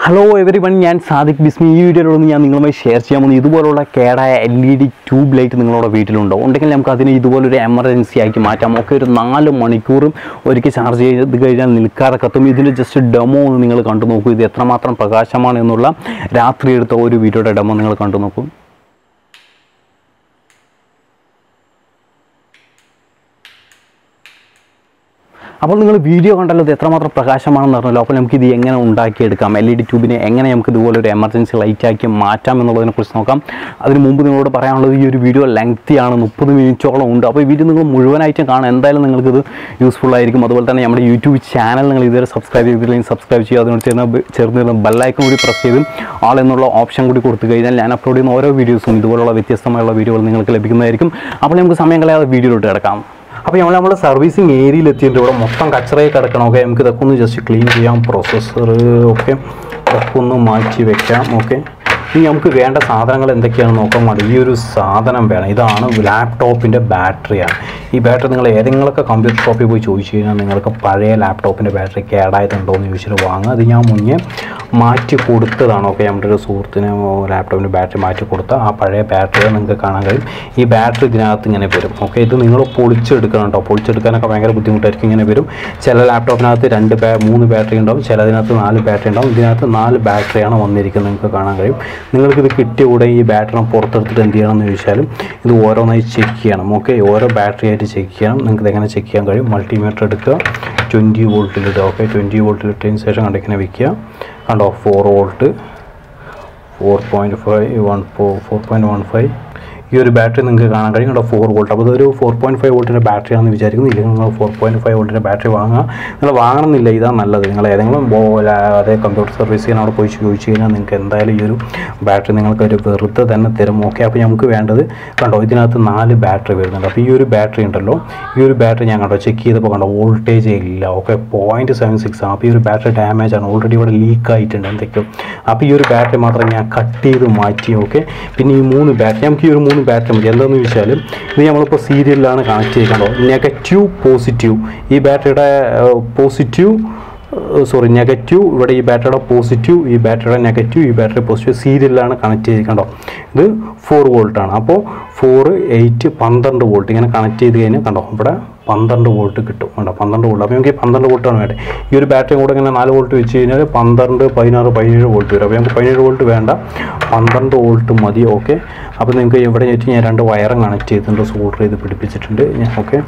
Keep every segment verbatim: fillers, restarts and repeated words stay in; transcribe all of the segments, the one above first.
Hello everyone, I am Sadik Bismi. In this video, I will share this L E D tube light in your video. I will show you this emergency. I will show you four hours. Just a demo. I will show you this demo. I will show you അപ്പോൾ നിങ്ങൾ video കണ്ടല്ലോ എത്രമാത്രം പ്രകാശമാണെന്നറിഞ്ഞല്ലോ അപ്പോൾ നമുക്ക് ഇത് എങ്ങനെ ഉണ്ടാക്കി എടുക്കാം L E D ട്യൂബിനെ എങ്ങനെ നമുക്ക് ഇതുപോലെ ഒരു എമർജൻസി ലൈറ്റ് ആക്കി മാറ്റാം എന്നുള്ളതിനെ കുറിച്ച് നോക്കാം അതിനു മുൻപ് നിങ്ങളോട് പറയാനുള്ളത് ഈ ഒരു വീഡിയോ ലെങ്തി ആണ് മുപ്പത് മിനിറ്റോളം ഉണ്ട് അപ്പോൾ ഈ വീഡിയോ നിങ്ങൾ മുഴുവനായിട്ട് കാണാൻ എന്തായാലും നിങ്ങൾക്ക് ഇത് യൂസ്ഫുൾ ആയിരിക്കും അതുപോലെ തന്നെ നമ്മുടെ YouTube ചാനൽ നിങ്ങൾ ഇതുവരെ സബ്സ്ക്രൈബ് ചെയ്തിട്ടില്ലെങ്കിൽ സബ്സ്ക്രൈബ് ചെയ്യുക അതിനോട് ചേർന്ന് ബെൽ ഐക്കൺ കൂടി പ്രസ് ചെയ്ത് ആൾ എന്നുള്ള ഓപ്ഷൻ കൂടി കൊടുത്തു കഴിഞ്ഞാൽ ഞാൻ അപ്ലോഡ് ചെയ്യുന്ന ഓരോ വീഡിയോസും ഇതുപോലുള്ള വ്യത്യസ്തമായുള്ള വീഡിയോകൾ നിങ്ങൾക്ക് ലഭിക്കുന്നതായിരിക്കും അപ്പോൾ നമുക്ക് സമയം കളയാതെ വീഡിയോയിലോട്ട് കിടക്കാം If you have a servicing area, you can just clean the processor. Okay, you can clean the processor. You can use the laptop in the battery. This battery is a computer copy. You can use laptop in the battery. You can Current or pulcher can a good thing in a video. Cellar laptop not and the moon battery and down, Cheladinathan battery down, Dinathan battery and one American and Kakana grip. Ningle kitty would a battery on porter than the other shell. The war on a check okay, or a battery at a check here, then they can check here, multimeter twenty volt okay, twenty volt train session and and of four volt four point five one four four point one five. Your battery is four volt. four point five volt in a battery on the four point five volt in a battery. The computer service in our position and can dial battery than a thermocap and the battery. Your battery interlock, your battery and check the voltage zero point seven six. Your battery damage and already leak item and take your battery matanya cut the mighty okay. Pinny moon battery. Battery yellow shell, we have a serial and negative positive. E battered positive sorry, negative, but a battered positive, e battered negative, e battery positive serial and connected the four volt and up four eight pandan volting and connected the end of twelve volt twelve volt appo namukku twelve volt aanu vende ee oru battery kodu ingane four volt vechi kiyana twelve sixteen seventeen volt vara appo namukku seventeen volt venda twelve volt madi okay appo ninge evade yetti njan rendu wire connect cheyidundu solder idu pidipichittunde okay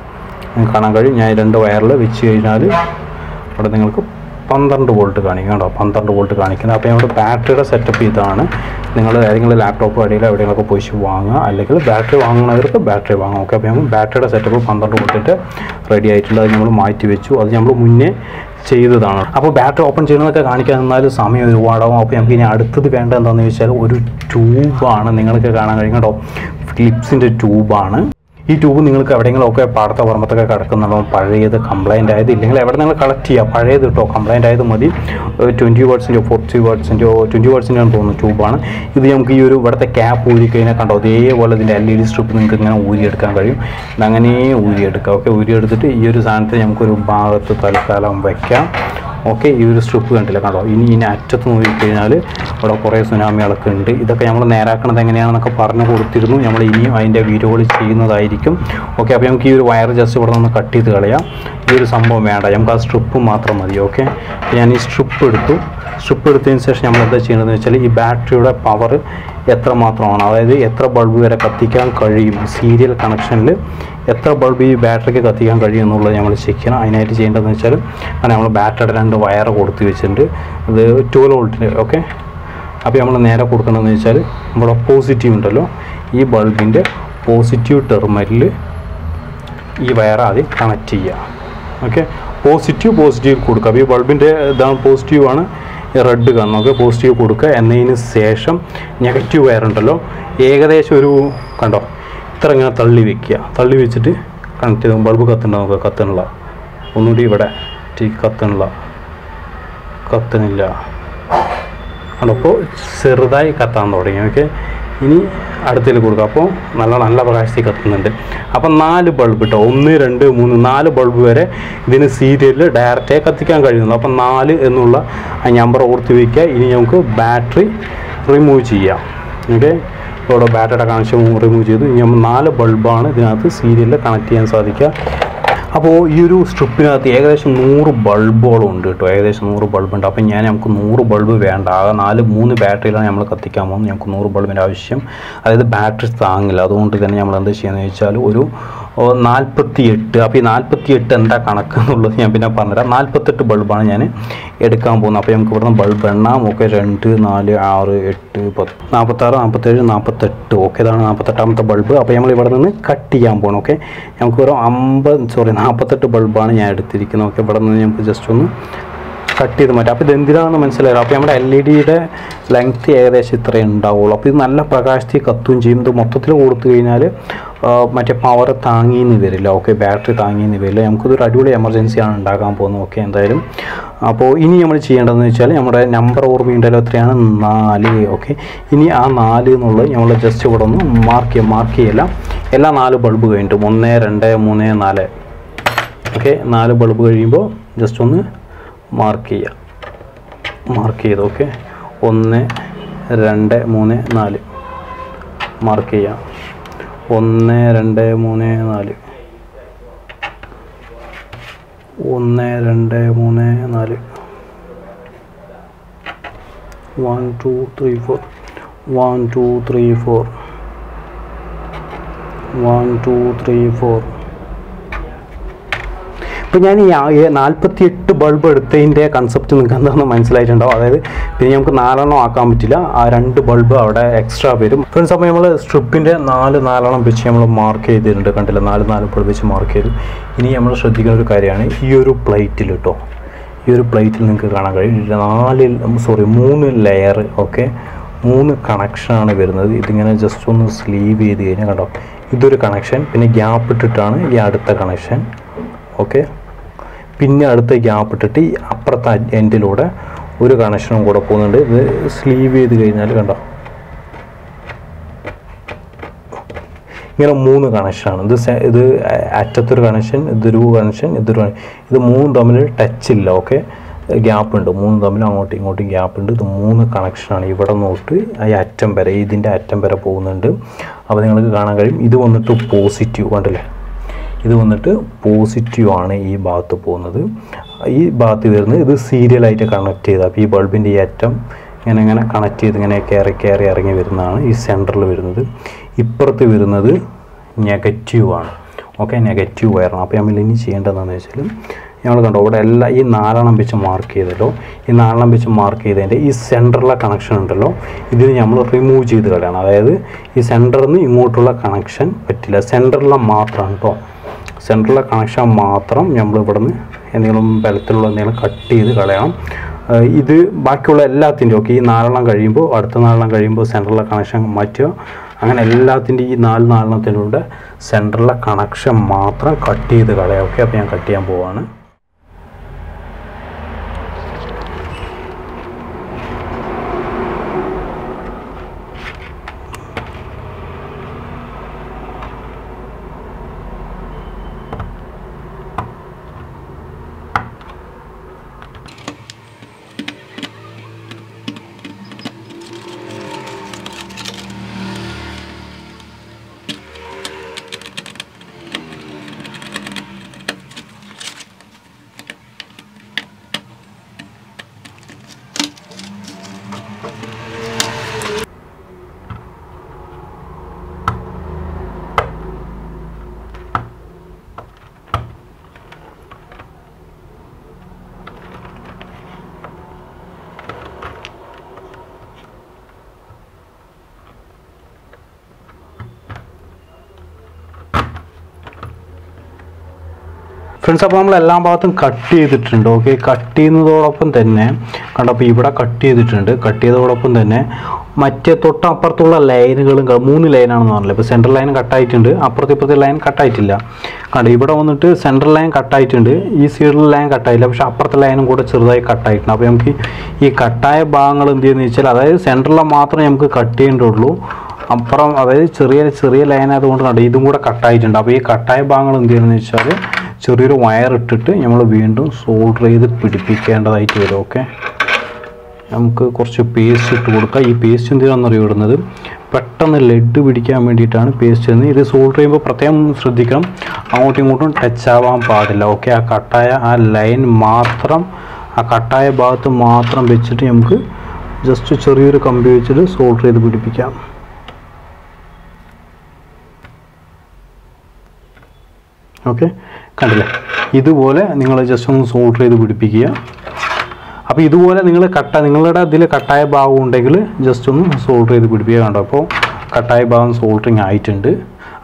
ninge kanan kazhi njan rendu wire la vechi kiyanalu appo ningalku twelve volt kanikana ndo twelve volt kanikana appo namukku battery da setup idana നിങ്ങൾ ഏതെങ്കിലും laptop അടിയിലോ എവിടെയെങ്കിലൊക്കെ പോയി വാങ്ങുക അല്ലെങ്കിൽ battery വാങ്ങുന്നവർക്ക് battery വാങ്ങാം okay അപ്പോൾ നമ്മൾ ബാറ്ററിയുടെ സെറ്റപ്പ് പന്ത്രണ്ട് കൊടുത്തിട്ട് റെഡി ആയിട്ടുള്ളത് നമ്മൾ മാറ്റി വെച്ചു അത് നമ്മൾ മുന്നേ ചെയ്തതാണ് അപ്പോൾ ബാറ്ററി ഓപ്പൺ ചെയ്യുന്നതൊക്കെ കാണിക്കാൻ നിന്നാൽ സമയം ഒരുപാടാവും അപ്പോൾ നമുക്ക് ഇനി അടുത്തത് വേണ്ട എന്താണെന്ന് വെച്ചാൽ ഒരു ട്യൂബാണ് നിങ്ങൾക്ക് കാണാൻ കഴിയും കേട്ടോ ഫിലിപ്സിൻ്റെ ട്യൂബാണ് ഈ ട്യൂബ് നിങ്ങൾക്ക് എവിടെയെങ്കിലും ഒക്കെ പാടത്തെ വർമ്മത്തൊക്കെ കിടക്കുന്നുണ്ടോ പഴയത് കംപ്ലൈൻ്റ് ആയത് ഇല്ലെങ്കിൽ എവിടെ നിങ്ങൾ കളക്ട് ചെയ്യുക പഴയത് കിട്ടോ കംപ്ലൈൻ്റ് ആയത് മതി ട്വൻറ്റി വാട്ട്സിൻ്റെയോ ഫോർട്ടി വാട്ട്സിൻ്റെയോ ട്വൻറ്റി വാട്ട്സിൻ്റെയോ തോന്നുന്നു ട്യൂബാണ് ഇത് നമുക്ക് ഈ ഒരു ഇവിടുത്തെ ക്യാപ്പ് ഊരി കഴിഞ്ഞാൽ കണ്ടോ അതേപോലെ ഇതിൻ്റെ എൽ ഇ ഡി സ്ട്രിപ്പ് നിങ്ങൾക്ക് ഇങ്ങനെ ഊരിയെടുക്കാൻ കഴിയും അങ്ങനെ ഊരിയെടുക്കുക ഓക്കെ ഊരിയെടുത്തിട്ട് ഈ ഒരു സാധനത്തിൽ നമുക്കൊരു ഭാഗത്ത് തൽക്കാലം വയ്ക്കാം ഓക്കെ ഈ ഒരു സ്ട്രിപ്പ് കണ്ടില്ല കണ്ടോ ഇനി ഇതിന് അറ്റത്ത് നോക്കിക്കഴിഞ്ഞാൽ ഇവിടെ കുറേ സുനാമികളൊക്കെ ഉണ്ട് ഇതൊക്കെ നമ്മൾ നേരാക്കണത് എങ്ങനെയാണെന്നൊക്കെ പറഞ്ഞു കൊടുത്തിരുന്നു നമ്മൾ ഇനിയും അതിൻ്റെ വീഡിയോകൾ ചെയ്യുന്നതായിരിക്കും ഓക്കെ അപ്പോൾ നമുക്ക് ഈ ഒരു വയർ ജസ്റ്റ് ഇവിടെ നിന്ന് കട്ട് ചെയ്ത് കളയാം ഈ ഒരു സംഭവം വേണ്ട നമുക്ക് ആ സ്ട്രിപ്പ് മാത്രം മതി ഓക്കെ ഞാൻ ഈ സ്ട്രിപ്പ് എടുത്തു സ്ട്രിപ്പ് എടുത്തതിന് ശേഷം നമ്മൾ എന്താ ചെയ്യേണ്ടതെന്ന് വെച്ചാൽ ഈ ബാറ്ററിയുടെ പവർ എത്ര മാത്രമാണ് അതായത് എത്ര ബൾബ് വരെ കത്തിക്കാൻ കഴിയും സീരിയൽ കണക്ഷനിൽ എത്ര ബൾബ് ഈ ബാറ്ററിക്ക് കത്തിക്കാൻ കഴിയും എന്നുള്ളത് നമ്മൾ ചെക്ക് ചെയ്യണം അതിനായിട്ട് ചെയ്യേണ്ടതെന്ന് വെച്ചാൽ നമ്മൾ ബാറ്ററിയുടെ രണ്ട് വയർ കൊടുത്ത് വെച്ചിട്ടുണ്ട് അത് ട്വൽവ് വോൾട്ടിൻ്റെ ഓക്കെ അപ്പോൾ നമ്മൾ നേരെ കൊടുക്കണമെന്ന് വെച്ചാൽ നമ്മുടെ പോസിറ്റീവ് ഉണ്ടല്ലോ ഈ ബൾബിൻ്റെ പോസിറ്റീവ് ടെർമിനലിൽ ഈ വയർ ആദ്യം കണക്ട് ചെയ്യുക ഓക്കെ പോസിറ്റീവ് പോസിറ്റീവ് കൊടുക്കുക അപ്പോൾ ഈ ബൾബിൻ്റെ ഇതാണ് പോസിറ്റീവാണ് റെഡ് കാണും ഓക്കെ പോസിറ്റീവ് കൊടുക്കുക എന്നതിന് ശേഷം നെഗറ്റീവ് വയർ ഉണ്ടല്ലോ ഏകദേശം ഒരു കണ്ടോ ഇത്ര ഇങ്ങനെ തള്ളി വെക്കുക തള്ളി വെച്ചിട്ട് കണക്ട് ചെയ്ത് ബൾബ് കത്തുണ്ടോ നോക്കുക കത്തണില്ല ഒന്നുകൂടി ഇവിടെ ടീ കത്തണില്ല കത്തണില്ല അപ്പോൾ ചെറുതായി കത്താൻ തുടങ്ങി ഓക്കെ ഇനി അടുത്തേൽ കൊടുക്കുക അപ്പോൾ നല്ല നല്ല പ്രകാശത്തിൽ കത്തുന്നുണ്ട്. അപ്പം നാല് ബൾബ് കേട്ടോ, ഒന്ന് രണ്ട് മൂന്ന് നാല് ബൾബ് വരെ ഇതിന് സീരിയലിൽ ഡയറക്റ്റായി കത്തിക്കാൻ കഴിയുന്നു. അപ്പം നാല് എന്നുള്ള ആ നമ്പർ ഓർത്ത് വയ്ക്കുക. ഇനി നമുക്ക് ബാറ്ററി റിമൂവ് ചെയ്യാം. ഓക്കെ, ഇവിടെ ബാറ്ററിയുടെ കണക്ഷൻ റിമൂവ് ചെയ്തു. ഇനി നമ്മൾ നാല് ബൾബാണ് ഇതിനകത്ത് സീരിയലിൽ കണക്ട് ചെയ്യാൻ സാധിക്കുക. അപ്പോൾ ഈ ഒരു സ്ട്രിപ്പിനകത്ത് ഏകദേശം നൂറ് ബൾബുകളും ഉണ്ട് കേട്ടോ, ഏകദേശം നൂറ് ബൾബുണ്ട്. അപ്പം ഞാൻ നമുക്ക് നൂറ് ബൾബ് വേണ്ട, ആകെ നാല് മൂന്ന് ബാറ്ററിയിലാണ് നമ്മൾ കത്തിക്കാൻ പോകുന്നത്. ഞങ്ങൾക്ക് നൂറ് ബൾബിൻ്റെ ആവശ്യം, അതായത് ബാറ്ററി താങ്ങില്ല. അതുകൊണ്ട് തന്നെ നമ്മൾ എന്താ ചെയ്യുന്നത് വെച്ചാൽ ഒരു നാൽപ്പത്തി എട്ട്, അപ്പോൾ ഈ നാൽപ്പത്തി എട്ട് എന്താ കണക്ക് എന്നുള്ളത് ഞാൻ പിന്നെ പറഞ്ഞുതരാം. നാൽപ്പത്തെട്ട് ബൾബാണ് ഞാൻ എടുക്കാൻ പോകുന്നത്. അപ്പോൾ നമുക്ക് ഇവിടുന്ന് ബൾബ് എണ്ണാം. ഓക്കെ, രണ്ട് നാല് ആറ് എട്ട് പത്ത് നാൽപ്പത്താറ് നാൽപ്പത്തേഴ് നാൽപ്പത്തെട്ട്. ഓക്കെ, ഇതാണ് നാൽപ്പത്തെട്ടാമത്തെ ബൾബ്. അപ്പോൾ നമ്മൾ ഇവിടെ നിന്ന് കട്ട് ചെയ്യാൻ പോകണം. ഓക്കെ, നമുക്ക് ഒരു അമ്പത് സോറി നാൽപ്പത്തെട്ട് ബൾബാണ് ഞാൻ എടുത്തിരിക്കുന്നത്. ഓക്കെ, ഇവിടെ നിന്ന് നമുക്ക് ജസ്റ്റ് ഒന്ന് കട്ട് ചെയ്ത് മാറ്റാം. അപ്പോൾ ഇതെന്തിനാണെന്ന് മനസ്സിലായില്ല. അപ്പോൾ നമ്മുടെ എൽ ഇ ഡിയുടെ ലെങ്ത്ത് ഏകദേശം ഇത്രയും ഉണ്ടാവുള്ളൂ. അപ്പോൾ ഇത് നല്ല പ്രകാശത്തിൽ കത്തുകയും ചെയ്യും. ഇത് മൊത്തത്തിൽ കൊടുത്തു കഴിഞ്ഞാൽ മറ്റേ പവർ താങ്ങിയെന്ന് വരില്ല. ഓക്കെ, ബാറ്ററി താങ്ങിയെന്ന് വരില്ല. നമുക്കിതൊരു അടിപൊളി എമർജൻസിയാണ് ഉണ്ടാക്കാൻ പോകുന്നത്. ഓക്കെ, എന്തായാലും അപ്പോൾ ഇനി നമ്മൾ ചെയ്യേണ്ടതെന്ന് വെച്ചാൽ നമ്മുടെ നമ്പർ ഓർമ്മയുണ്ടല്ലോ, എത്രയാണ്? നാല്. ഓക്കെ, ഇനി ആ നാല് എന്നുള്ളത് നമ്മൾ ജസ്റ്റ് ഇവിടെ ഒന്ന് മാർക്ക് ചെയ്യാം. മാർക്ക് ചെയ്യല്ല, എല്ലാ നാല് ബൾബ് കഴിഞ്ഞിട്ടും ഒന്ന് രണ്ട് മൂന്ന് നാല്. ഓക്കെ, നാല് ബൾബ് കഴിയുമ്പോൾ ജസ്റ്റ് ഒന്ന് മാർക്ക് ചെയ്യാം. മാർക്ക് ചെയ്ത് ഓക്കെ, ഒന്ന് രണ്ട് മൂന്ന് നാല് മാർക്ക് ചെയ്യാം. ഒന്ന് രണ്ട് മൂന്ന് നാല്, ഒന്ന് രണ്ട് മൂന്ന് നാല്, one two three four, one two three four, one two three four. അപ്പോൾ ഞാൻ ഈ നാൽപ്പത്തിയെട്ട് ബൾബ് എടുത്തതിൻ്റെ കൺസെപ്റ്റ് നിങ്ങൾക്ക് എന്താണെന്ന് മനസ്സിലായിട്ടുണ്ടാവും. അതായത് പിന്നെ നമുക്ക് നാലെണ്ണം ആക്കാൻ പറ്റില്ല, ആ രണ്ട് ബൾബ് അവിടെ എക്സ്ട്രാ വരും. ഫ്രണ്ട്സ്, അപ്പോൾ നമ്മൾ സ്ട്രിപ്പിൻ്റെ നാല് നാലെണ്ണം വെച്ച് നമ്മൾ മാർക്ക് ചെയ്തിട്ടുണ്ട്. കണ്ടില്ല, നാല് നാല് ബൾബ് വെച്ച് മാർക്ക് ചെയ്തു. ഇനി നമ്മൾ ശ്രദ്ധിക്കുന്ന ഒരു കാര്യമാണ് ഈ ഒരു പ്ലേറ്റിൽ കേട്ടോ. ഈ ഒരു പ്ലേറ്റിൽ നിങ്ങൾക്ക് കാണാൻ കഴിയും നാല് സോറി മൂന്ന് ലെയർ. ഓക്കെ, മൂന്ന് കണക്ഷനാണ് വരുന്നത്. ഇതിങ്ങനെ ജസ്റ്റ് ഒന്ന് സ്ലീവ് ചെയ്ത് കഴിഞ്ഞാൽ കണ്ടോ, ഇതൊരു കണക്ഷൻ, പിന്നെ ഗ്യാപ്പ് ഇട്ടിട്ടാണ് ഈ അടുത്ത കണക്ഷൻ. ഓക്കെ, പിന്നെ അടുത്ത ഗ്യാപ്പ് ഇട്ടിട്ട് ഈ അപ്പുറത്തെ എൻഡിലൂടെ ഒരു കണക്ഷനും കൂടെ പോകുന്നുണ്ട്. ഇത് സ്ലീവ് ചെയ്ത് കഴിഞ്ഞാൽ കണ്ടോ ഇങ്ങനെ മൂന്ന് കണക്ഷനാണ്. ഇത് ഇത് അറ്റത്തൊരു കണക്ഷൻ, ഇതൊരു കണക്ഷൻ, ഇതൊരു ഇത് മൂന്നും തമ്മിൽ ടച്ചില്ല. ഓക്കെ, ഗ്യാപ്പ് ഉണ്ട്, മൂന്നും തമ്മിൽ അങ്ങോട്ടും ഇങ്ങോട്ടും ഗ്യാപ്പ് ഉണ്ട്. ഇത് മൂന്ന് കണക്ഷനാണ്, ഇവിടെ നോട്ട് ഈ അറ്റം വരെ, ഇതിൻ്റെ അറ്റം വരെ പോകുന്നുണ്ട്. അപ്പോൾ നിങ്ങൾക്ക് കാണാൻ കഴിയും ഇത് വന്നിട്ട് പോസിറ്റീവ് കണ്ടല്ലേ, ഇത് വന്നിട്ട് പോസിറ്റീവാണ് ഈ ഭാഗത്ത് പോകുന്നത്. ഈ ഭാഗത്ത് വരുന്നത് ഇത് സീരിയലായിട്ട് കണക്ട് ചെയ്ത, അപ്പോൾ ഈ ബൾബിൻ്റെ ഈ അറ്റം ഇങ്ങനെ ഇങ്ങനെ കണക്ട് ചെയ്ത് ഇങ്ങനെ കയറി കയറി ഇറങ്ങി വരുന്നതാണ് ഈ സെൻറ്ററിൽ വരുന്നത്. ഇപ്പുറത്ത് വരുന്നത് നെഗറ്റീവാണ്. ഓക്കെ, നെഗറ്റീവ് വയറാണ്. അപ്പോൾ നമ്മൾ ഇനി ചെയ്യേണ്ടതെന്ന് വെച്ചാൽ ഞങ്ങൾ കണ്ടോ ഇവിടെ എല്ലാം ഈ നാലെണ്ണം വെച്ച് മാർക്ക് ചെയ്തല്ലോ, ഈ നാലെണ്ണം വെച്ച് മാർക്ക് ചെയ്തതിൻ്റെ ഈ സെൻറ്ററിലെ കണക്ഷൻ ഉണ്ടല്ലോ, ഇതിന് നമ്മൾ റിമൂവ് ചെയ്ത് കളയണം. അതായത് ഈ സെൻറ്ററിൽ നിന്ന് ഇങ്ങോട്ടുള്ള കണക്ഷൻ പറ്റില്ല, സെൻറ്ററിലെ മാത്രമാണ് കേട്ടോ. സെൻട്രലിലെ കണക്ഷൻ മാത്രം നമ്മൾ ഇവിടെ നിന്ന് എന്തെങ്കിലും ബലത്തിലുള്ള എന്തെങ്കിലും കട്ട് ചെയ്ത് കളയണം. ഇത് ബാക്കിയുള്ള എല്ലാത്തിൻ്റെയും ഒക്കെ ഈ നാലെണ്ണം കഴിയുമ്പോൾ അടുത്ത നാലെണ്ണം കഴിയുമ്പോൾ സെൻട്രലിലെ കണക്ഷൻ മാറ്റുക. അങ്ങനെ എല്ലാത്തിൻ്റെയും ഈ നാല് നാലെണ്ണത്തിലൂടെ സെൻട്രലിലെ കണക്ഷൻ മാത്രം കട്ട് ചെയ്ത് കളയാം. ഓക്കെ, അപ്പോൾ ഞാൻ കട്ട് ചെയ്യാൻ പോവാണ്. ഫ്രണ്ട്സ്, അപ്പോൾ നമ്മൾ എല്ലാ ഭാഗത്തും കട്ട് ചെയ്തിട്ടുണ്ട്. ഓക്കെ, കട്ട് ചെയ്യുന്നതോടൊപ്പം തന്നെ കണ്ടപ്പോൾ ഇവിടെ കട്ട് ചെയ്തിട്ടുണ്ട്. കട്ട് ചെയ്തതോടൊപ്പം തന്നെ മറ്റേ തൊട്ടപ്പുറത്തുള്ള ലൈനുകളും മൂന്ന് ലൈനാണെന്ന് പറഞ്ഞില്ല. ഇപ്പോൾ സെൻട്രൽ ലൈൻ കട്ടായിട്ടുണ്ട്, അപ്പുറത്ത് ഇപ്പുറത്തെ ലൈൻ കട്ടായിട്ടില്ല. കണ്ടോ, ഇവിടെ വന്നിട്ട് സെൻട്രൽ ലൈൻ കട്ടായിട്ടുണ്ട്, ഈ സൈഡിലെ ലൈൻ കട്ടായില്ല, പക്ഷേ അപ്പുറത്തെ ലൈനും കൂടെ ചെറുതായി കട്ടായിട്ടുണ്ട്. അപ്പോൾ നമുക്ക് ഈ കട്ടായ ഭാഗങ്ങൾ എന്ത് ചെയ്യുന്നത് വെച്ചാൽ, അതായത് സെൻട്രലിൽ മാത്രമേ നമുക്ക് കട്ട് ചെയ്യേണ്ടതുള്ളൂ, അപ്പുറം അതായത് ചെറിയ ചെറിയ ലൈൻ ആയതുകൊണ്ടാണ് ഇതും കൂടെ കട്ടായിട്ടുണ്ട്. അപ്പോൾ ഈ കട്ടായ ഭാഗങ്ങൾ എന്ത് ചെയ്യണമെന്ന് വെച്ചാൽ ചെറിയൊരു വയർ ഇട്ടിട്ട് നമ്മൾ വീണ്ടും സോൾഡർ ചെയ്ത് പിടിപ്പിക്കേണ്ടതായിട്ട് വരും. ഓക്കെ, നമുക്ക് കുറച്ച് പേസ്റ്റ് ഇട്ട് കൊടുക്കാം. ഈ പേസ്റ്റ് എന്തിനാണെന്ന് അറിയപ്പെടുന്നത് പെട്ടെന്ന് ലെഡ് പിടിക്കാൻ വേണ്ടിയിട്ടാണ് പേസ്റ്റ് ചെയ്യുന്നത്. ഇത് സോൾഡർ ചെയ്യുമ്പോൾ പ്രത്യേകം ശ്രദ്ധിക്കണം, അങ്ങോട്ടും ഇങ്ങോട്ടും ടച്ച് ആവാൻ പാടില്ല. ഓക്കെ, ആ കട്ടായ ആ ലൈൻ മാത്രം ആ കട്ടായ ഭാഗത്ത് മാത്രം വെച്ചിട്ട് നമുക്ക് ജസ്റ്റ് ചെറിയൊരു കമ്പി വെച്ചിട്ട് സോൾഡർ ചെയ്ത് പിടിപ്പിക്കാം. ഓക്കെ, കണ്ടില്ലേ, ഇതുപോലെ നിങ്ങൾ ജസ്റ്റ് ഒന്ന് സോൾഡർ ചെയ്ത് പിടിപ്പിക്കുക. അപ്പോൾ ഇതുപോലെ നിങ്ങൾ കട്ട നിങ്ങളുടെ അതിൽ കട്ടായ ഭാഗം ഉണ്ടെങ്കിൽ ജസ്റ്റ് ഒന്ന് സോൾഡർ ചെയ്ത് പിടിപ്പിക്കുക. കണ്ടോ, അപ്പോൾ കട്ടായ ഭാഗം സോൾഡറിങ് ആയിട്ടുണ്ട്.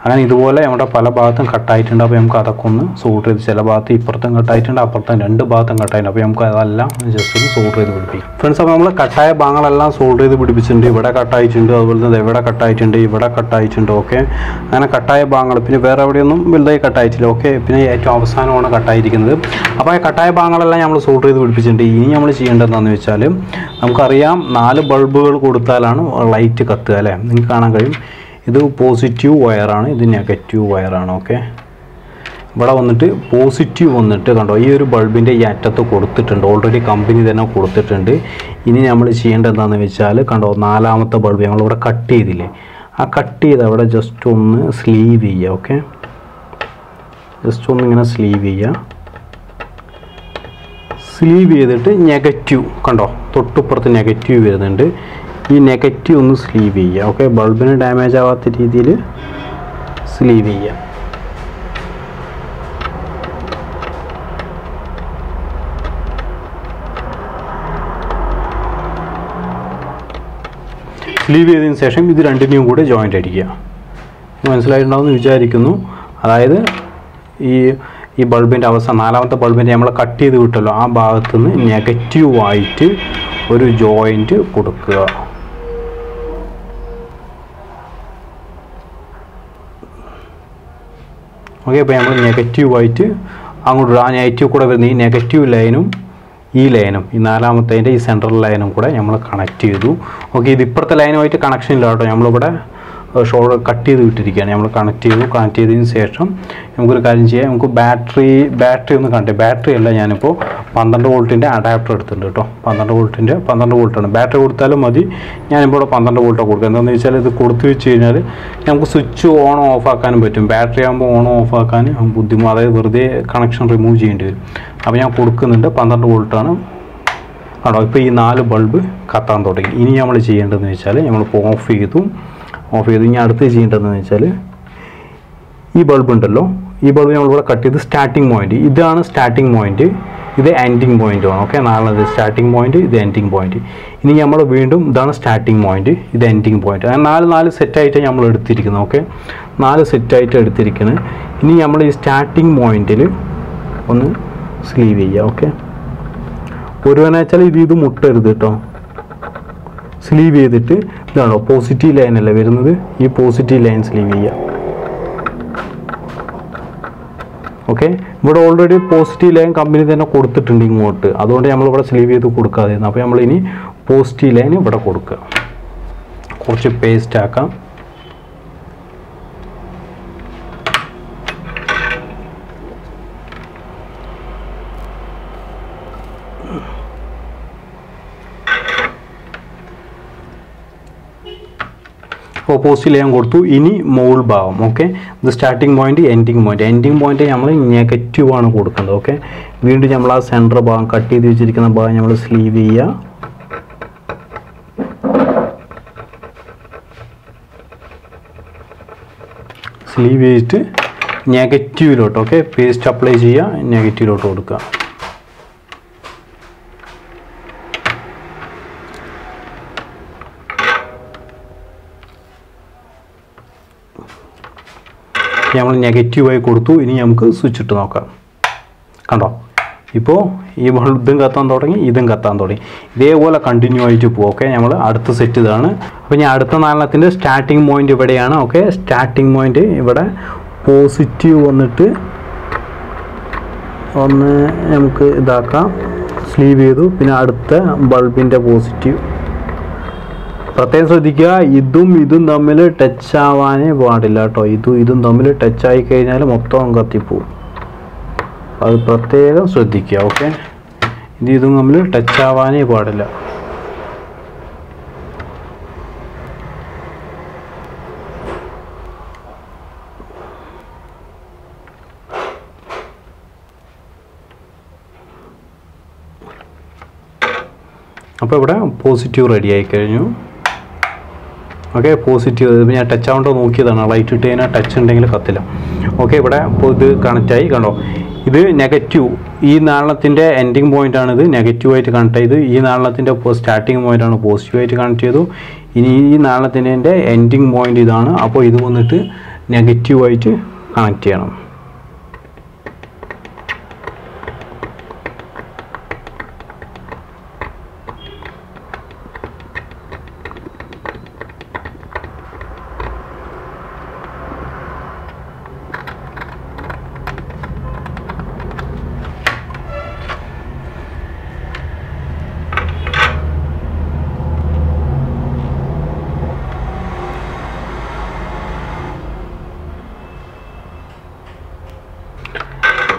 അങ്ങനെ ഇതുപോലെ നമ്മുടെ പല ഭാഗത്തും കട്ടായിട്ടുണ്ട്. അപ്പോൾ നമുക്ക് അതൊക്കെ ഒന്ന് സോൾഡർ ചെയ്ത്, ചില ഭാഗത്ത് ഇപ്പുറത്തും കട്ടായിട്ടുണ്ട്, അപ്പുറത്തും രണ്ട് ഭാഗത്തും കട്ടായിട്ടുണ്ട്. അപ്പോൾ നമുക്ക് അതെല്ലാം ജസ്റ്റ് ഒന്ന് സോൾഡർ ചെയ്ത് പിടിപ്പിക്കും. ഫ്രണ്ട്സ്, അപ്പോൾ നമ്മൾ കട്ടായ ഭാഗങ്ങളെല്ലാം സോൾഡർ ചെയ്ത് പിടിപ്പിച്ചിട്ടുണ്ട്. ഇവിടെ കട്ടായിട്ടുണ്ട്, അതുപോലെ തന്നെ ഇവിടെ കട്ടായിട്ടുണ്ട്, ഇവിടെ കട്ടായിട്ടുണ്ട്. ഓക്കെ, അങ്ങനെ കട്ടായ ഭാഗങ്ങൾ പിന്നെ വേറെ എവിടെയൊന്നും വലുതായി കട്ടായിട്ടില്ല. ഓക്കെ, പിന്നെ ഏറ്റവും അവസാനമാണ് കട്ടായിരിക്കുന്നത്. അപ്പോൾ ആ കട്ടായ ഭാഗങ്ങളെല്ലാം നമ്മൾ സോൾഡർ ചെയ്ത് പിടിപ്പിച്ചിട്ടുണ്ട്. ഇനി നമ്മൾ ചെയ്യേണ്ടതെന്ന് വെച്ചാൽ നമുക്കറിയാം നാല് ബൾബുകൾ കൊടുത്താലാണ് ലൈറ്റ് കത്തുക അല്ലേ, നിങ്ങൾക്ക് കാണാൻ കഴിയും. ഇത് പോസിറ്റീവ് വയറാണ്, ഇത് നെഗറ്റീവ് വയറാണ്. ഓക്കെ, ഇവിടെ വന്നിട്ട് പോസിറ്റീവ് വന്നിട്ട് കണ്ടോ ഈ ഒരു ബൾബിൻ്റെ ഈ അറ്റത്ത് കൊടുത്തിട്ടുണ്ട്, ഓൾറെഡി കമ്പനി തന്നെ കൊടുത്തിട്ടുണ്ട്. ഇനി നമ്മൾ ചെയ്യേണ്ടത് എന്താണെന്ന് വെച്ചാൽ കണ്ടോ നാലാമത്തെ ബൾബ് ഞങ്ങളിവിടെ കട്ട് ചെയ്തില്ലേ, ആ കട്ട് ചെയ്ത് അവിടെ ജസ്റ്റ് ഒന്ന് സ്ലീവ് ചെയ്യുക. ഓക്കെ, ജസ്റ്റ് ഒന്ന് ഇങ്ങനെ സ്ലീവ് ചെയ്യുക. സ്ലീവ് ചെയ്തിട്ട് നെഗറ്റീവ് കണ്ടോ തൊട്ടുപ്പുറത്ത് നെഗറ്റീവ് വരുന്നുണ്ട്, ഈ നെഗറ്റീവ് ഒന്ന് സ്ലീവ് ചെയ്യുക. ഓക്കെ, ബൾബിന് ഡാമേജ് ആവാത്ത രീതിയിൽ സ്ലീവ് ചെയ്യുക. സ്ലീവ് ചെയ്തതിന് ശേഷം ഇത് രണ്ടിനെയും കൂടെ ജോയിൻ്റ് അടിക്കുക. മനസ്സിലായിട്ടുണ്ടാവുമെന്ന് വിചാരിക്കുന്നു. അതായത് ഈ ഈ ബൾബിൻ്റെ അവസ്ഥ നാലാമത്തെ ബൾബിൻ്റെ നമ്മൾ കട്ട് ചെയ്ത് വിട്ടല്ലോ, ആ ഭാഗത്തു നിന്ന് നെഗറ്റീവായിട്ട് ഒരു ജോയിൻ്റ് കൊടുക്കുക. ഓക്കെ, അപ്പോൾ നമ്മൾ നെഗറ്റീവായിട്ട് അങ്ങോട്ട് ആ നെഗറ്റീവ് കൂടെ വരുന്ന ഈ നെഗറ്റീവ് ലൈനും ഈ ലൈനും ഈ നാലാമത്തതിൻ്റെ ഈ സെൻട്രൽ ലൈനും കൂടെ നമ്മൾ കണക്ട് ചെയ്തു. ഓക്കെ, ഇത് ഇപ്പുറത്തെ ലൈനുമായിട്ട് കണക്ഷൻ ഇല്ല കേട്ടോ, നമ്മളിവിടെ ഷോൾഡർ കട്ട് ചെയ്ത് വിട്ടിരിക്കുകയാണ്. നമ്മൾ കണക്ട് ചെയ്തു. കണക്ട് ചെയ്തതിന് ശേഷം നമുക്കൊരു കാര്യം ചെയ്യാം, നമുക്ക് ബാറ്ററി ബാറ്ററി ഒന്ന് കണ്ടേ. ബാറ്ററി അല്ല, ഞാനിപ്പോൾ പന്ത്രണ്ട് വോൾട്ടിൻ്റെ അഡാപ്റ്റർ എടുത്തിട്ടുണ്ട് കേട്ടോ. പന്ത്രണ്ട് വോൾട്ടിൻ്റെ പന്ത്രണ്ട് വോൾട്ടാണ് ബാറ്ററി കൊടുത്താലും മതി. ഞാനിപ്പോൾ ഇവിടെ പന്ത്രണ്ട് വോൾട്ടാണ് കൊടുക്കുക. എന്താണെന്ന് വെച്ചാൽ ഇത് കൊടുത്തു വെച്ച് കഴിഞ്ഞാൽ നമുക്ക് സ്വിച്ച് ഓണോ ഓഫ് ആക്കാനും പറ്റും. ബാറ്ററി ആകുമ്പോൾ ഓണോ ഓഫ് ആക്കാൻ ബുദ്ധിമുട്ട്, അതായത് വെറുതെ കണക്ഷൻ റിമൂവ് ചെയ്യേണ്ടി വരും. അപ്പോൾ ഞാൻ കൊടുക്കുന്നുണ്ട്, പന്ത്രണ്ട് വോൾട്ടാണ് കേട്ടോ. ഇപ്പോൾ ഈ നാല് ബൾബ് കത്താൻ തുടങ്ങി. ഇനി നമ്മൾ ചെയ്യേണ്ടതെന്ന് വെച്ചാൽ നമ്മളിപ്പോൾ ഓഫ് ചെയ്തു ഓഫ് ചെയ്ത് ഇനി അടുത്ത് ചെയ്യേണ്ടതെന്ന് വെച്ചാൽ ഈ ബൾബ് ഉണ്ടല്ലോ, ഈ ബൾബ് നമ്മളിവിടെ കട്ട് ചെയ്ത് സ്റ്റാർട്ടിങ് പോയിൻറ്റ്, ഇതാണ് സ്റ്റാർട്ടിങ് പോയിൻറ്റ്, ഇത് എൻഡിങ് പോയിൻറ്റുമാണ്. ഓക്കെ, നാളെ സ്റ്റാർട്ടിങ് പോയിൻറ്റ്, ഇത് എൻഡിങ് പോയിൻറ്റ്. ഇനി നമ്മൾ വീണ്ടും ഇതാണ് സ്റ്റാർട്ടിങ് പോയിൻറ്റ്, ഇത് എൻഡിങ് പോയിൻറ്റ്. അങ്ങനെ നാല് നാല് സെറ്റായിട്ടാണ് നമ്മൾ എടുത്തിരിക്കുന്നത്. ഓക്കെ, നാല് സെറ്റായിട്ട് എടുത്തിരിക്കുന്നത്. ഇനി നമ്മൾ ഈ സ്റ്റാർട്ടിങ് പോയിൻറ്റിൽ ഒന്ന് സ്ലീവ് ചെയ്യുക. ഓക്കെ, ഒരുവെന്ന് വെച്ചാൽ ഇത് ഇത് മുട്ടരുത് കേട്ടോ. സ്ലീവ് ചെയ്തിട്ട് ഇതാണോ പോസിറ്റീവ് ലൈനല്ലേ വരുന്നത്, ഈ പോസിറ്റീവ് ലൈൻ സ്ലീവ് ചെയ്യുക. ഓക്കെ, ഇവിടെ ഓൾറെഡി പോസിറ്റീവ് ലൈൻ കമ്പനി തന്നെ കൊടുത്തിട്ടുണ്ട് ഇങ്ങോട്ട്, അതുകൊണ്ട് നമ്മളിവിടെ സ്ലീവ് ചെയ്ത് കൊടുക്കാതെ. അപ്പോൾ നമ്മൾ ഇനി പോസിറ്റീവ് ലൈൻ ഇവിടെ കൊടുക്കുക, കുറച്ച് പേസ്റ്റ് ആക്കാം. പോസിറ്റീവ് ലൈൻ കൊടുത്തു. ഇനി മോൾ ഭാഗം. ഓക്കെ, ഇത് starting point, ending point. Ending point നമ്മൾ നെഗറ്റീവാണ് കൊടുക്കുന്നത്. ഓക്കെ, വീണ്ടും നമ്മൾ ആ സെൻറ്റർ ഭാഗം കട്ട് ചെയ്ത് വെച്ചിരിക്കുന്ന ഭാഗം നമ്മൾ സ്ലീവ് ചെയ്യുക. സ്ലീവ് ചെയ്തിട്ട് നെഗറ്റീവിലോട്ട് ഓക്കെ പേസ്റ്റ് അപ്ലൈ ചെയ്യുക, നെഗറ്റീവിലോട്ട് കൊടുക്കുക. നമ്മൾ നെഗറ്റീവായി കൊടുത്തു. ഇനി നമുക്ക് സ്വിച്ച് ഇട്ട് നോക്കാം. കണ്ടോ, ഇപ്പോൾ ഈ ഇതും കത്താൻ തുടങ്ങി, ഇതും കത്താൻ തുടങ്ങി. ഇതേപോലെ കണ്ടിന്യൂ ആയിട്ട് പോകും. ഓക്കെ, നമ്മൾ അടുത്ത സെറ്റ് ഇതാണ്. അപ്പോൾ ഞാൻ അടുത്ത നാലെണ്ണത്തിൻ്റെ സ്റ്റാർട്ടിങ് പോയിൻ്റ് ഇവിടെയാണ്. ഓക്കെ, സ്റ്റാർട്ടിങ് പോയിൻ്റ് ഇവിടെ പോസിറ്റീവ് വന്നിട്ട് ഒന്ന് നമുക്ക് ഇതാക്കാം, സ്ലീവ് ചെയ്തു. പിന്നെ അടുത്ത ബൾബിൻ്റെ പോസിറ്റീവ് പ്രത്യേകം ശ്രദ്ധിക്കുക, ഇതും ഇതും തമ്മിൽ ടച്ച് ആവാനേ പാടില്ല കേട്ടോ. ഇതും ഇതും തമ്മിൽ ടച്ച് ആയി കഴിഞ്ഞാൽ മൊത്തം അങ്കത്തിപ്പോവും. അത് പ്രത്യേകം ശ്രദ്ധിക്കുക. ഓക്കെ, ഇത് ഇതും തമ്മിൽ ടച്ച് ആവാനേ പാടില്ല. അപ്പോൾ ഇവിടെ പോസിറ്റീവ് റെഡി ആയി കഴിഞ്ഞു. ഓക്കെ, പോസിറ്റീവ് ഇപ്പോൾ ഞാൻ ടച്ച് ആവേണ്ടോ നോക്കിയതാണ്. ലൈറ്റ് ഇട്ട് കഴിഞ്ഞാൽ ടച്ച് ഉണ്ടെങ്കിൽ കത്തില്ല. ഓക്കെ, ഇവിടെ ഇത് കണക്റ്റായി കണ്ടോ. ഇത് നെഗറ്റീവ്, ഈ നാളത്തിൻ്റെ എൻഡിങ് പോയിൻ്റാണിത്, നെഗറ്റീവായിട്ട് കണക്ട് ചെയ്ത്. ഈ നാളത്തിൻ്റെ സ്റ്റാർട്ടിങ് പോയിൻ്റാണ്, പോസിറ്റീവായിട്ട് കണക്ട് ചെയ്തു. ഇനി ഈ നാളത്തിൻ്റെ എൻഡിങ് പോയിൻ്റ് ഇതാണ്. അപ്പോൾ ഇത് വന്നിട്ട് നെഗറ്റീവായിട്ട് കണക്ട് ചെയ്യണം.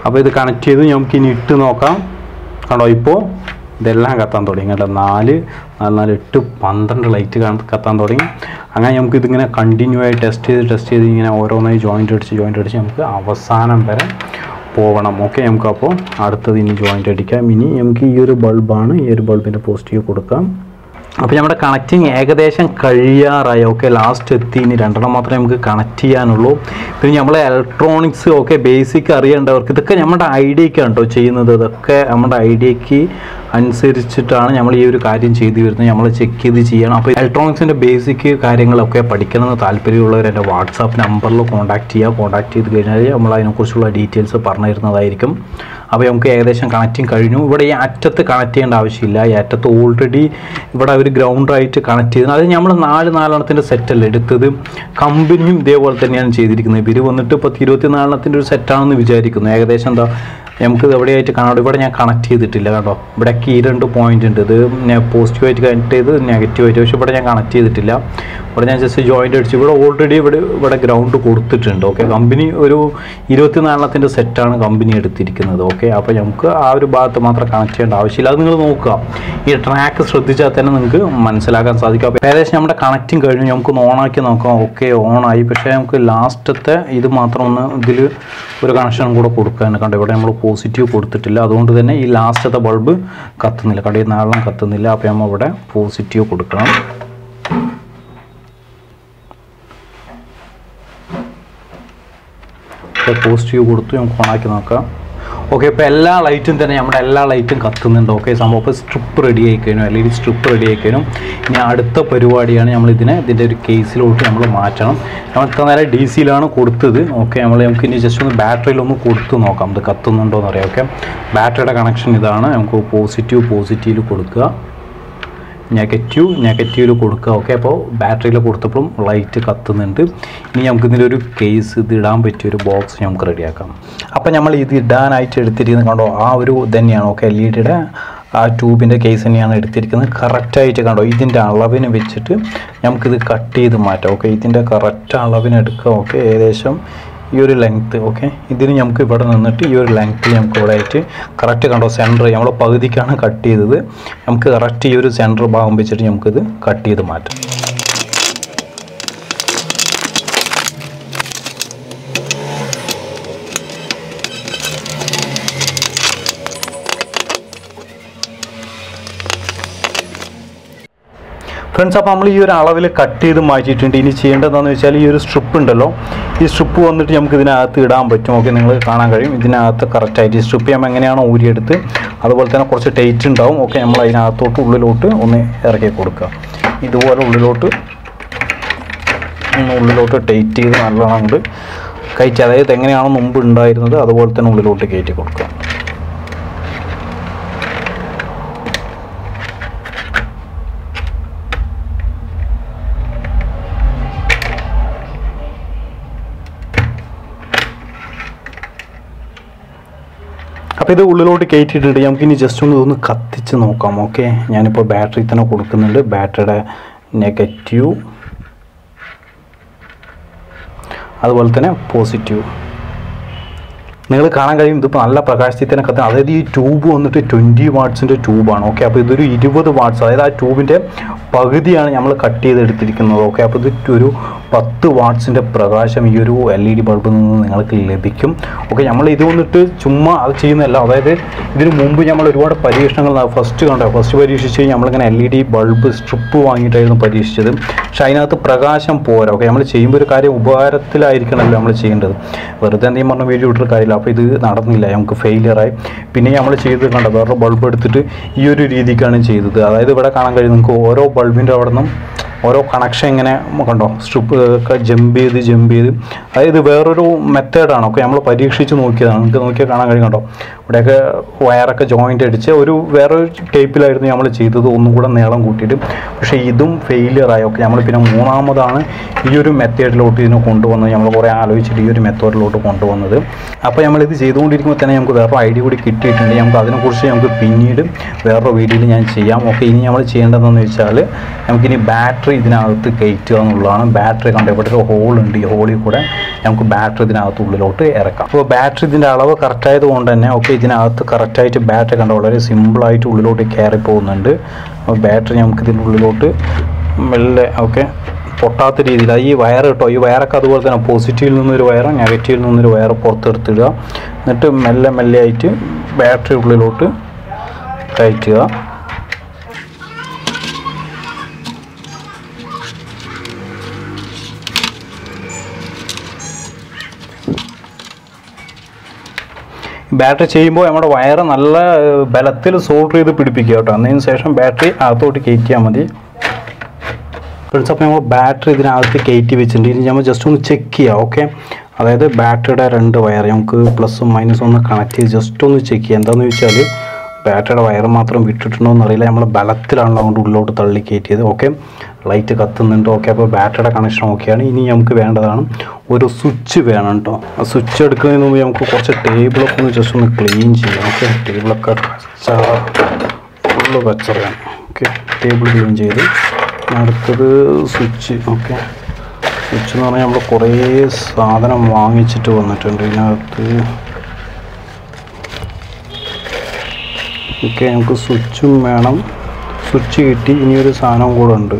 അപ്പോൾ ഇത് കണക്ട് ചെയ്ത് നമുക്ക് ഇനി ഇട്ട് നോക്കാം. കണ്ടോ, ഇപ്പോൾ ഇതെല്ലാം കത്താൻ തുടങ്ങി കേട്ടോ. നാല് നാല് നാല് എട്ട് പന്ത്രണ്ട് ലൈറ്റ് കത്താൻ തുടങ്ങി. അങ്ങനെ നമുക്ക് ഇതിങ്ങനെ കണ്ടിന്യൂ ആയി ടെസ്റ്റ് ചെയ്ത് ടെസ്റ്റ് ചെയ്ത് ഇങ്ങനെ ഓരോന്നായി ജോയിൻ്റ് അടിച്ച് ജോയിൻ്റ് അടിച്ച് നമുക്ക് അവസാനം വരെ പോകണം. ഓക്കെ, നമുക്കപ്പോൾ അടുത്തത് ഇനി ജോയിൻ്റ് അടിക്കാം. ഇനി നമുക്ക് ഈ ഒരു ബൾബാണ്, ഈ ഒരു ബൾബിൻ്റെ പോസിറ്റീവ് കൊടുക്കാം. അപ്പോൾ നമ്മുടെ കണക്റ്റിങ് ഏകദേശം കഴിയാറായി. ഓക്കെ, ലാസ്റ്റ് എത്തി. ഇനി രണ്ടെണ്ണം മാത്രമേ നമുക്ക് കണക്ട് ചെയ്യാനുള്ളൂ. പിന്നെ നമ്മളെ ഇലക്ട്രോണിക്സ് ഓക്കെ ബേസിക് അറിയേണ്ടവർക്ക് ഇതൊക്കെ നമ്മുടെ ഐഡിയക്കാണ് കേട്ടോ ചെയ്യുന്നത്. ഇതൊക്കെ നമ്മുടെ ഐഡിയക്ക് അനുസരിച്ചിട്ടാണ് നമ്മൾ ഈ ഒരു കാര്യം ചെയ്തു വരുന്നത്. നമ്മൾ ചെക്ക് ചെയ്ത് ചെയ്യണം. അപ്പോൾ ഇലക്ട്രോണിക്സിൻ്റെ ബേസിക് കാര്യങ്ങളൊക്കെ പഠിക്കണമെന്ന് താല്പര്യമുള്ളവർ എൻ്റെ വാട്സാപ്പ് നമ്പറിൽ കോൺടാക്ട് ചെയ്യുക. കോൺടാക്ട് ചെയ്ത് കഴിഞ്ഞാൽ നമ്മൾ അതിനെക്കുറിച്ചുള്ള ഡീറ്റെയിൽസ് പറഞ്ഞു തരുന്നതായിരിക്കും. അപ്പോൾ നമുക്ക് ഏകദേശം കണക്റ്റിങ് കഴിഞ്ഞു. ഇവിടെ ഈ അറ്റത്ത് കണക്ട് ചെയ്യേണ്ട ആവശ്യമില്ല. ഈ അറ്റത്ത് ഓൾറെഡി ഇവിടെ ഒരു ഗ്രൗണ്ടായിട്ട് കണക്ട് ചെയ്തത്. അത് നമ്മൾ നാല് നാലെണ്ണത്തിൻ്റെ സെറ്റല്ല എടുത്തത്. കമ്പനിയും ഇതേപോലെ തന്നെയാണ് ചെയ്തിരിക്കുന്നത്. ഇവർ വന്നിട്ട് ഇപ്പോൾ ഇരുപത്തി നാലെണ്ണത്തിൻ്റെ ഒരു സെറ്റാണെന്ന് വിചാരിക്കുന്നു. ഏകദേശം എന്താ നമുക്ക് എവിടെയായിട്ട് കാണാം. ഇവിടെ ഞാൻ കണക്ട് ചെയ്തിട്ടില്ല കേട്ടോ. ഇവിടേക്ക് ഈ രണ്ട് പോയിൻ്റ് ഉണ്ട്. ഇത് പോസിറ്റീവായിട്ട് കണക്ട് ചെയ്ത് നെഗറ്റീവായിട്ട്, പക്ഷേ ഇവിടെ ഞാൻ കണക്ട് ചെയ്തിട്ടില്ല. ഇവിടെ ഞാൻ ജസ്റ്റ് ജോയിൻ്റ് അടിച്ച് ഇവിടെ ഓൾറെഡി ഇവിടെ ഇവിടെ ഗ്രൗണ്ട് കൊടുത്തിട്ടുണ്ട്. ഓക്കെ, കമ്പനി ഒരു ഇരുപത്തിനാലെണ്ണത്തിൻ്റെ സെറ്റാണ് കമ്പനി എടുത്തിരിക്കുന്നത്. ഓക്കെ, അപ്പോൾ നമുക്ക് ആ ഒരു ഭാഗത്ത് മാത്രം കണക്ട് ചെയ്യേണ്ട ആവശ്യമില്ല. അത് നിങ്ങൾ നോക്കുക, ഈ ട്രാക്ക് ശ്രദ്ധിച്ചാൽ തന്നെ നിങ്ങൾക്ക് മനസ്സിലാക്കാൻ സാധിക്കും. അപ്പോൾ ഏകദേശം നമ്മുടെ കണക്റ്റിങ് കഴിഞ്ഞു. നമുക്കൊന്ന് ഓണാക്കി നോക്കാം. ഓക്കെ, ഓണായി. പക്ഷേ നമുക്ക് ലാസ്റ്റത്തെ ഇത് മാത്രം ഒന്ന് ഇതിൽ ഒരു കണക്ഷൻ കൂടെ കൊടുക്കാൻ. കണ്ടോ, ഇവിടെ നമ്മൾ പോസിറ്റീവ് കൊടുത്തിട്ടില്ല. അതുകൊണ്ട് തന്നെ ഈ ലാസ്റ്റത്തെ ബൾബ് കത്തുന്നില്ല. കടയിൽ നാളെ കത്തുന്നില്ല. അപ്പോൾ നമ്മൾ ഇവിടെ പോസിറ്റീവ് കൊടുക്കണം. പോസിറ്റീവ് കൊടുത്ത് നമുക്ക് ഓണാക്കി നോക്കാം. ഓക്കെ, ഇപ്പോൾ എല്ലാ ലൈറ്റും തന്നെ നമ്മുടെ എല്ലാ ലൈറ്റും കത്തുന്നുണ്ട്. ഓക്കെ, സംഭവം ഇപ്പോൾ സ്ട്രിപ്പ് റെഡി ആയിക്കഴിഞ്ഞു, അല്ലെങ്കിൽ സ്ട്രിപ്പ് റെഡി ആയിക്കഴിഞ്ഞും. ഇനി അടുത്ത പരിപാടിയാണ് നമ്മളിതിനെ ഇതിൻ്റെ ഒരു കേസിലോട്ട് നമ്മൾ മാറ്റണം. നമ്മൾ ഇത്ര നേരം ഡി സിയിലാണ് കൊടുത്തത്. ഓക്കെ, നമ്മൾ നമുക്ക് ഇനി ജസ്റ്റ് ഒന്ന് ബാറ്ററിയിലൊന്ന് കൊടുത്ത് നോക്കാം ഇത് കത്തുന്നുണ്ടോ എന്ന് പറയാം. ഓക്കെ, ബാറ്ററിയുടെ കണക്ഷൻ ഇതാണ്. നമുക്ക് പോസിറ്റീവ് പോസിറ്റീവിൽ കൊടുക്കുക, നെഗറ്റീവ് നെഗറ്റീവിൽ കൊടുക്കുക. ഓക്കെ, അപ്പോൾ ബാറ്ററിയിൽ കൊടുത്തപ്പോഴും ലൈറ്റ് കത്തുന്നുണ്ട്. ഇനി നമുക്ക് ഇതിലൊരു കേസ് ഇത് ഇടാൻ പറ്റിയ ഒരു ബോക്സ് നമുക്ക് റെഡിയാക്കാം. അപ്പോൾ നമ്മൾ ഇത് ഇടാനായിട്ട് എടുത്തിരിക്കുന്നത് കണ്ടോ ആ ഒരു തന്നെയാണ്. ഓക്കെ, എൽ ഇ ഡിയുടെ ആ ട്യൂബിൻ്റെ കേസ് തന്നെയാണ് എടുത്തിരിക്കുന്നത്. കറക്റ്റായിട്ട് കണ്ടോ ഇതിൻ്റെ അളവിന് വെച്ചിട്ട് നമുക്കിത് കട്ട് ചെയ്ത് മാറ്റാം. ഓക്കെ, ഇതിൻ്റെ കറക്റ്റ് അളവിനെടുക്കുക. ഓക്കെ, ഏകദേശം ഈ ഒരു ലെങ്ത്ത്. ഓക്കെ, ഇതിന് നമുക്ക് ഇവിടെ നിന്നിട്ട് ഈ ഒരു ലെങ്ത്തിൽ നമുക്ക് ഇവിടെ ആയിട്ട് കറക്റ്റ് കണ്ടോ സെൻറ്റർ നമ്മൾ പകുതിക്കാണ് കട്ട് ചെയ്തത്. നമുക്ക് കറക്റ്റ് ഈ ഒരു സെൻറ്റർ ഭാഗം വെച്ചിട്ട് നമുക്കിത് കട്ട് ചെയ്ത് മാറ്റാം. ഫ്രണ്ട്സ്, അപ്പോൾ നമ്മൾ ഈ ഒരു അളവിൽ കട്ട് ചെയ്ത് മാറ്റിയിട്ടുണ്ട്. ഇനി ചെയ്യേണ്ടതെന്ന് വെച്ചാൽ ഈ ഒരു സ്ട്രിപ്പ് ഉണ്ടല്ലോ, ഈ സ്ട്രിപ്പ് വന്നിട്ട് നമുക്ക് ഇതിനകത്ത് ഇടാൻ പറ്റും. ഓക്കെ, നിങ്ങൾ കാണാൻ കഴിയും ഇതിനകത്ത് കറക്റ്റായിട്ട് ഈ സ്ട്രിപ്പ് നമ്മൾ എങ്ങനെയാണോ ഊരിയെടുത്ത് അതുപോലെ തന്നെ കുറച്ച് ടൈറ്റ് ഉണ്ടാവും. ഓക്കെ, നമ്മൾ അതിനകത്തോട്ട് ഉള്ളിലോട്ട് ഒന്ന് ഇറക്കി കൊടുക്കുക. ഇതുപോലെ ഉള്ളിലോട്ട് ഉള്ളിലോട്ട് ടൈറ്റ് ചെയ്ത് നല്ലോണം കൊണ്ട് കയറ്റി, അതായത് എങ്ങനെയാണോ മുമ്പ് ഉണ്ടായിരുന്നത് അതുപോലെ തന്നെ ഉള്ളിലോട്ട് കയറ്റി കൊടുക്കുക. അപ്പോൾ ഇത് ഉള്ളിലോട്ട് കയറ്റിയിട്ടുണ്ട്. നമുക്കിനി ജസ്റ്റ് ഒന്ന് ഒന്ന് കത്തിച്ച് നോക്കാം. ഓക്കെ, ഞാനിപ്പോൾ ബാറ്ററി തന്നെ കൊടുക്കുന്നുണ്ട്. ബാറ്ററിയുടെ നെഗറ്റീവ്, അതുപോലെ തന്നെ പോസിറ്റീവ്. നിങ്ങൾ കാണാൻ കഴിയും ഇതിപ്പോൾ നല്ല പ്രകാശത്തിൽ തന്നെ കത്തുന്നത്. അതായത് ഈ ട്യൂബ് വന്നിട്ട് ട്വൻറ്റി വാട്ട്സിൻ്റെ ട്യൂബാണ്. ഓക്കെ, അപ്പോൾ ഇതൊരു ഇരുപത് വാട്ട്സ്, അതായത് ആ ട്യൂബിൻ്റെ പകുതിയാണ് നമ്മൾ കട്ട് ചെയ്തെടുത്തിരിക്കുന്നത്. ഓക്കെ, അപ്പോൾ ഇത് ഒരു പത്ത് വാട്ട്സിൻ്റെ പ്രകാശം ഈ ഒരു എൽ ഇ ഡി ബൾബിൽ നിന്ന് നിങ്ങൾക്ക് ലഭിക്കും. ഓക്കെ, നമ്മൾ ഇത് വന്നിട്ട് ചുമ്മാ അത് ചെയ്യുന്നതല്ല. അതായത് ഇതിന് മുമ്പ് നമ്മൾ ഒരുപാട് പരീക്ഷണങ്ങൾ ഫസ്റ്റ് കണ്ടോ ഫസ്റ്റ് പരീക്ഷിച്ച് കഴിഞ്ഞാൽ നമ്മളിങ്ങനെ L E D bulb strip വാങ്ങിയിട്ടായിരുന്നു പരീക്ഷിച്ചത്. പക്ഷേ അതിനകത്ത് പ്രകാശം പോരാ. ഓക്കെ, നമ്മൾ ചെയ്യുമ്പോൾ ഒരു കാര്യം ഉപകാരത്തിലായിരിക്കണമല്ലോ നമ്മൾ ചെയ്യേണ്ടത്. വെറുതെ എന്തെങ്കിലും പറഞ്ഞ വീഡിയോ ഇട്ടൊരു കാര്യമില്ല. അപ്പോൾ ഇത് നടന്നില്ല, നമുക്ക് ഫെയിലിയറായി. പിന്നെ നമ്മൾ ചെയ്ത് കണ്ടോ വേറെ ബൾബ് എടുത്തിട്ട് ഈ ഒരു രീതിക്കാണ് ചെയ്തത്. അതായത് ഇവിടെ കാണാൻ കഴിയും നിങ്ങൾക്ക് ഓരോ ബൾബിൻ്റെ അവിടെ നിന്നും ഓരോ കണക്ഷൻ ഇങ്ങനെ കണ്ടോ സ്ട്രിപ്പ് ജമ്പ് ചെയ്ത് ജമ്പ് ചെയ്ത് അതായത് വേറൊരു മെത്തേഡാണ്. ഒക്കെ നമ്മൾ പരീക്ഷിച്ച് നോക്കിയതാണ്. നമുക്ക് നോക്കിയാൽ കാണാൻ കഴിയും കണ്ടോ ഇവിടെയൊക്കെ വയറൊക്കെ ജോയിൻ്റ് അടിച്ച് ഒരു വേറൊരു ടൈപ്പിലായിരുന്നു നമ്മൾ ചെയ്തത്, ഒന്നും കൂടെ നീളം കൂട്ടിയിട്ട്. പക്ഷേ ഇതും ഫെയിലിയറായി. ഒക്കെ, നമ്മൾ പിന്നെ മൂന്നാമതാണ് ഈ ഒരു മെത്തേഡിലോട്ട് ഇതിനെ കൊണ്ടുവന്നത്. നമ്മൾ കുറേ ആലോചിച്ചിട്ട് ഈ ഒരു മെത്തേഡിലോട്ട് കൊണ്ടുവന്നത്. അപ്പോൾ നമ്മളിത് ചെയ്തുകൊണ്ടിരിക്കുമ്പോൾ തന്നെ നമുക്ക് വേറെ ഐഡിയ കൂടി കിട്ടിയിട്ടുണ്ട്. നമുക്ക് അതിനെക്കുറിച്ച് നമുക്ക് പിന്നീട് വേറൊരു വീഡിയോയിൽ ഞാൻ ചെയ്യാം. ഓക്കെ, ഇനി നമ്മൾ ചെയ്യേണ്ടതെന്ന് വെച്ചാൽ നമുക്കിനി ബാറ്ററി ഇതിനകത്ത് കയറ്റുക എന്നുള്ളതാണ്. ബാറ്ററി കണ്ടപ്പോൾ ഒരു ഹോളുണ്ട്, ഈ ഹോളിൽ കൂടെ നമുക്ക് ബാറ്ററി ഇതിനകത്ത് ഉള്ളിലോട്ട് ഇറക്കാം. അപ്പോൾ ബാറ്ററി ഇതിൻ്റെ അളവ് കറക്റ്റായത് കൊണ്ട് തന്നെ ഓക്കെ ഇതിനകത്ത് കറക്റ്റായിട്ട് ബാറ്ററി കണ്ട വളരെ സിമ്പിളായിട്ട് ഉള്ളിലോട്ട് കയറി പോകുന്നുണ്ട്. അപ്പോൾ ബാറ്ററി നമുക്ക് ഇതിൻ്റെ ഉള്ളിലോട്ട് മെല്ലെ ഓക്കെ പൊട്ടാത്ത രീതിയിൽ ഈ വയർ കേട്ടോ ഈ വയറൊക്കെ അതുപോലെ തന്നെ പോസിറ്റീവിൽ നിന്നൊരു വയർ നെഗറ്റീവിൽ നിന്നൊരു വയർ പുറത്തെടുത്തിടുക. എന്നിട്ട് മെല്ലെ മെല്ലെ ആയിട്ട് ബാറ്ററി ഉള്ളിലോട്ട് കയറ്റുക. ബാറ്ററി ചെയ്യുമ്പോൾ നമ്മുടെ വയറ് നല്ല ബലത്തിൽ സോൾഡർ ചെയ്ത് പിടിപ്പിക്കുക കേട്ടോ. എന്നതിന് ശേഷം ബാറ്ററി അകത്തോട്ട് കയറ്റിയാൽ മതി. ഫ്രണ്ട്സ്, നമ്മൾ ബാറ്ററി ഇതിനകത്ത് കയറ്റി വെച്ചിട്ടുണ്ട്. ഇനി നമ്മൾ ജസ്റ്റ് ഒന്ന് ചെക്ക് ചെയ്യുക. ഓക്കെ, അതായത് ബാറ്ററിയുടെ രണ്ട് വയർ നമുക്ക് പ്ലസും മൈനസും ഒന്ന് കണക്ട് ചെയ്ത് ജസ്റ്റ് ഒന്ന് ചെക്ക് ചെയ്യുക. എന്താണെന്ന് വെച്ചാൽ ബാറ്ററിയുടെ വയർ മാത്രം വിട്ടിട്ടുണ്ടോ എന്നറിയില്ല. നമ്മൾ ബലത്തിലാണല്ലോ അതുകൊണ്ട് ഉള്ളിലോട്ട് തള്ളി കയറ്റിയത്. Okay, light കത്തുന്നുണ്ട്. ഓക്കെ, അപ്പോൾ ബാറ്ററിയുടെ കണക്ഷൻ ഓക്കെയാണ്. ഇനി നമുക്ക് വേണ്ടതാണ് ഒരു സ്വിച്ച് വേണം കേട്ടോ. ആ സ്വിച്ച് എടുക്കുന്നതിന് മുമ്പ് നമുക്ക് കുറച്ച് ടേബിളൊക്കെ ഒന്ന് ജസ്റ്റ് ഒന്ന് ക്ലീൻ ചെയ്യാം. ഓക്കെ, ടേബിളൊക്കെ ഫുള്ള് കച്ചറയാണ്. ഓക്കെ, ടേബിൾ ക്ലീൻ ചെയ്ത് അടുത്തത് സ്വിച്ച്. ഓക്കെ, സ്വിച്ച് എന്ന് പറഞ്ഞാൽ നമ്മൾ കുറേ സാധനം വാങ്ങിച്ചിട്ട് വന്നിട്ടുണ്ട് ഇതിനകത്ത്. ഓക്കെ, നമുക്ക് സ്വിച്ചും വേണം. സ്വിച്ച് കിട്ടി. ഇനിയൊരു സാധനം കൂടെ ഉണ്ട്.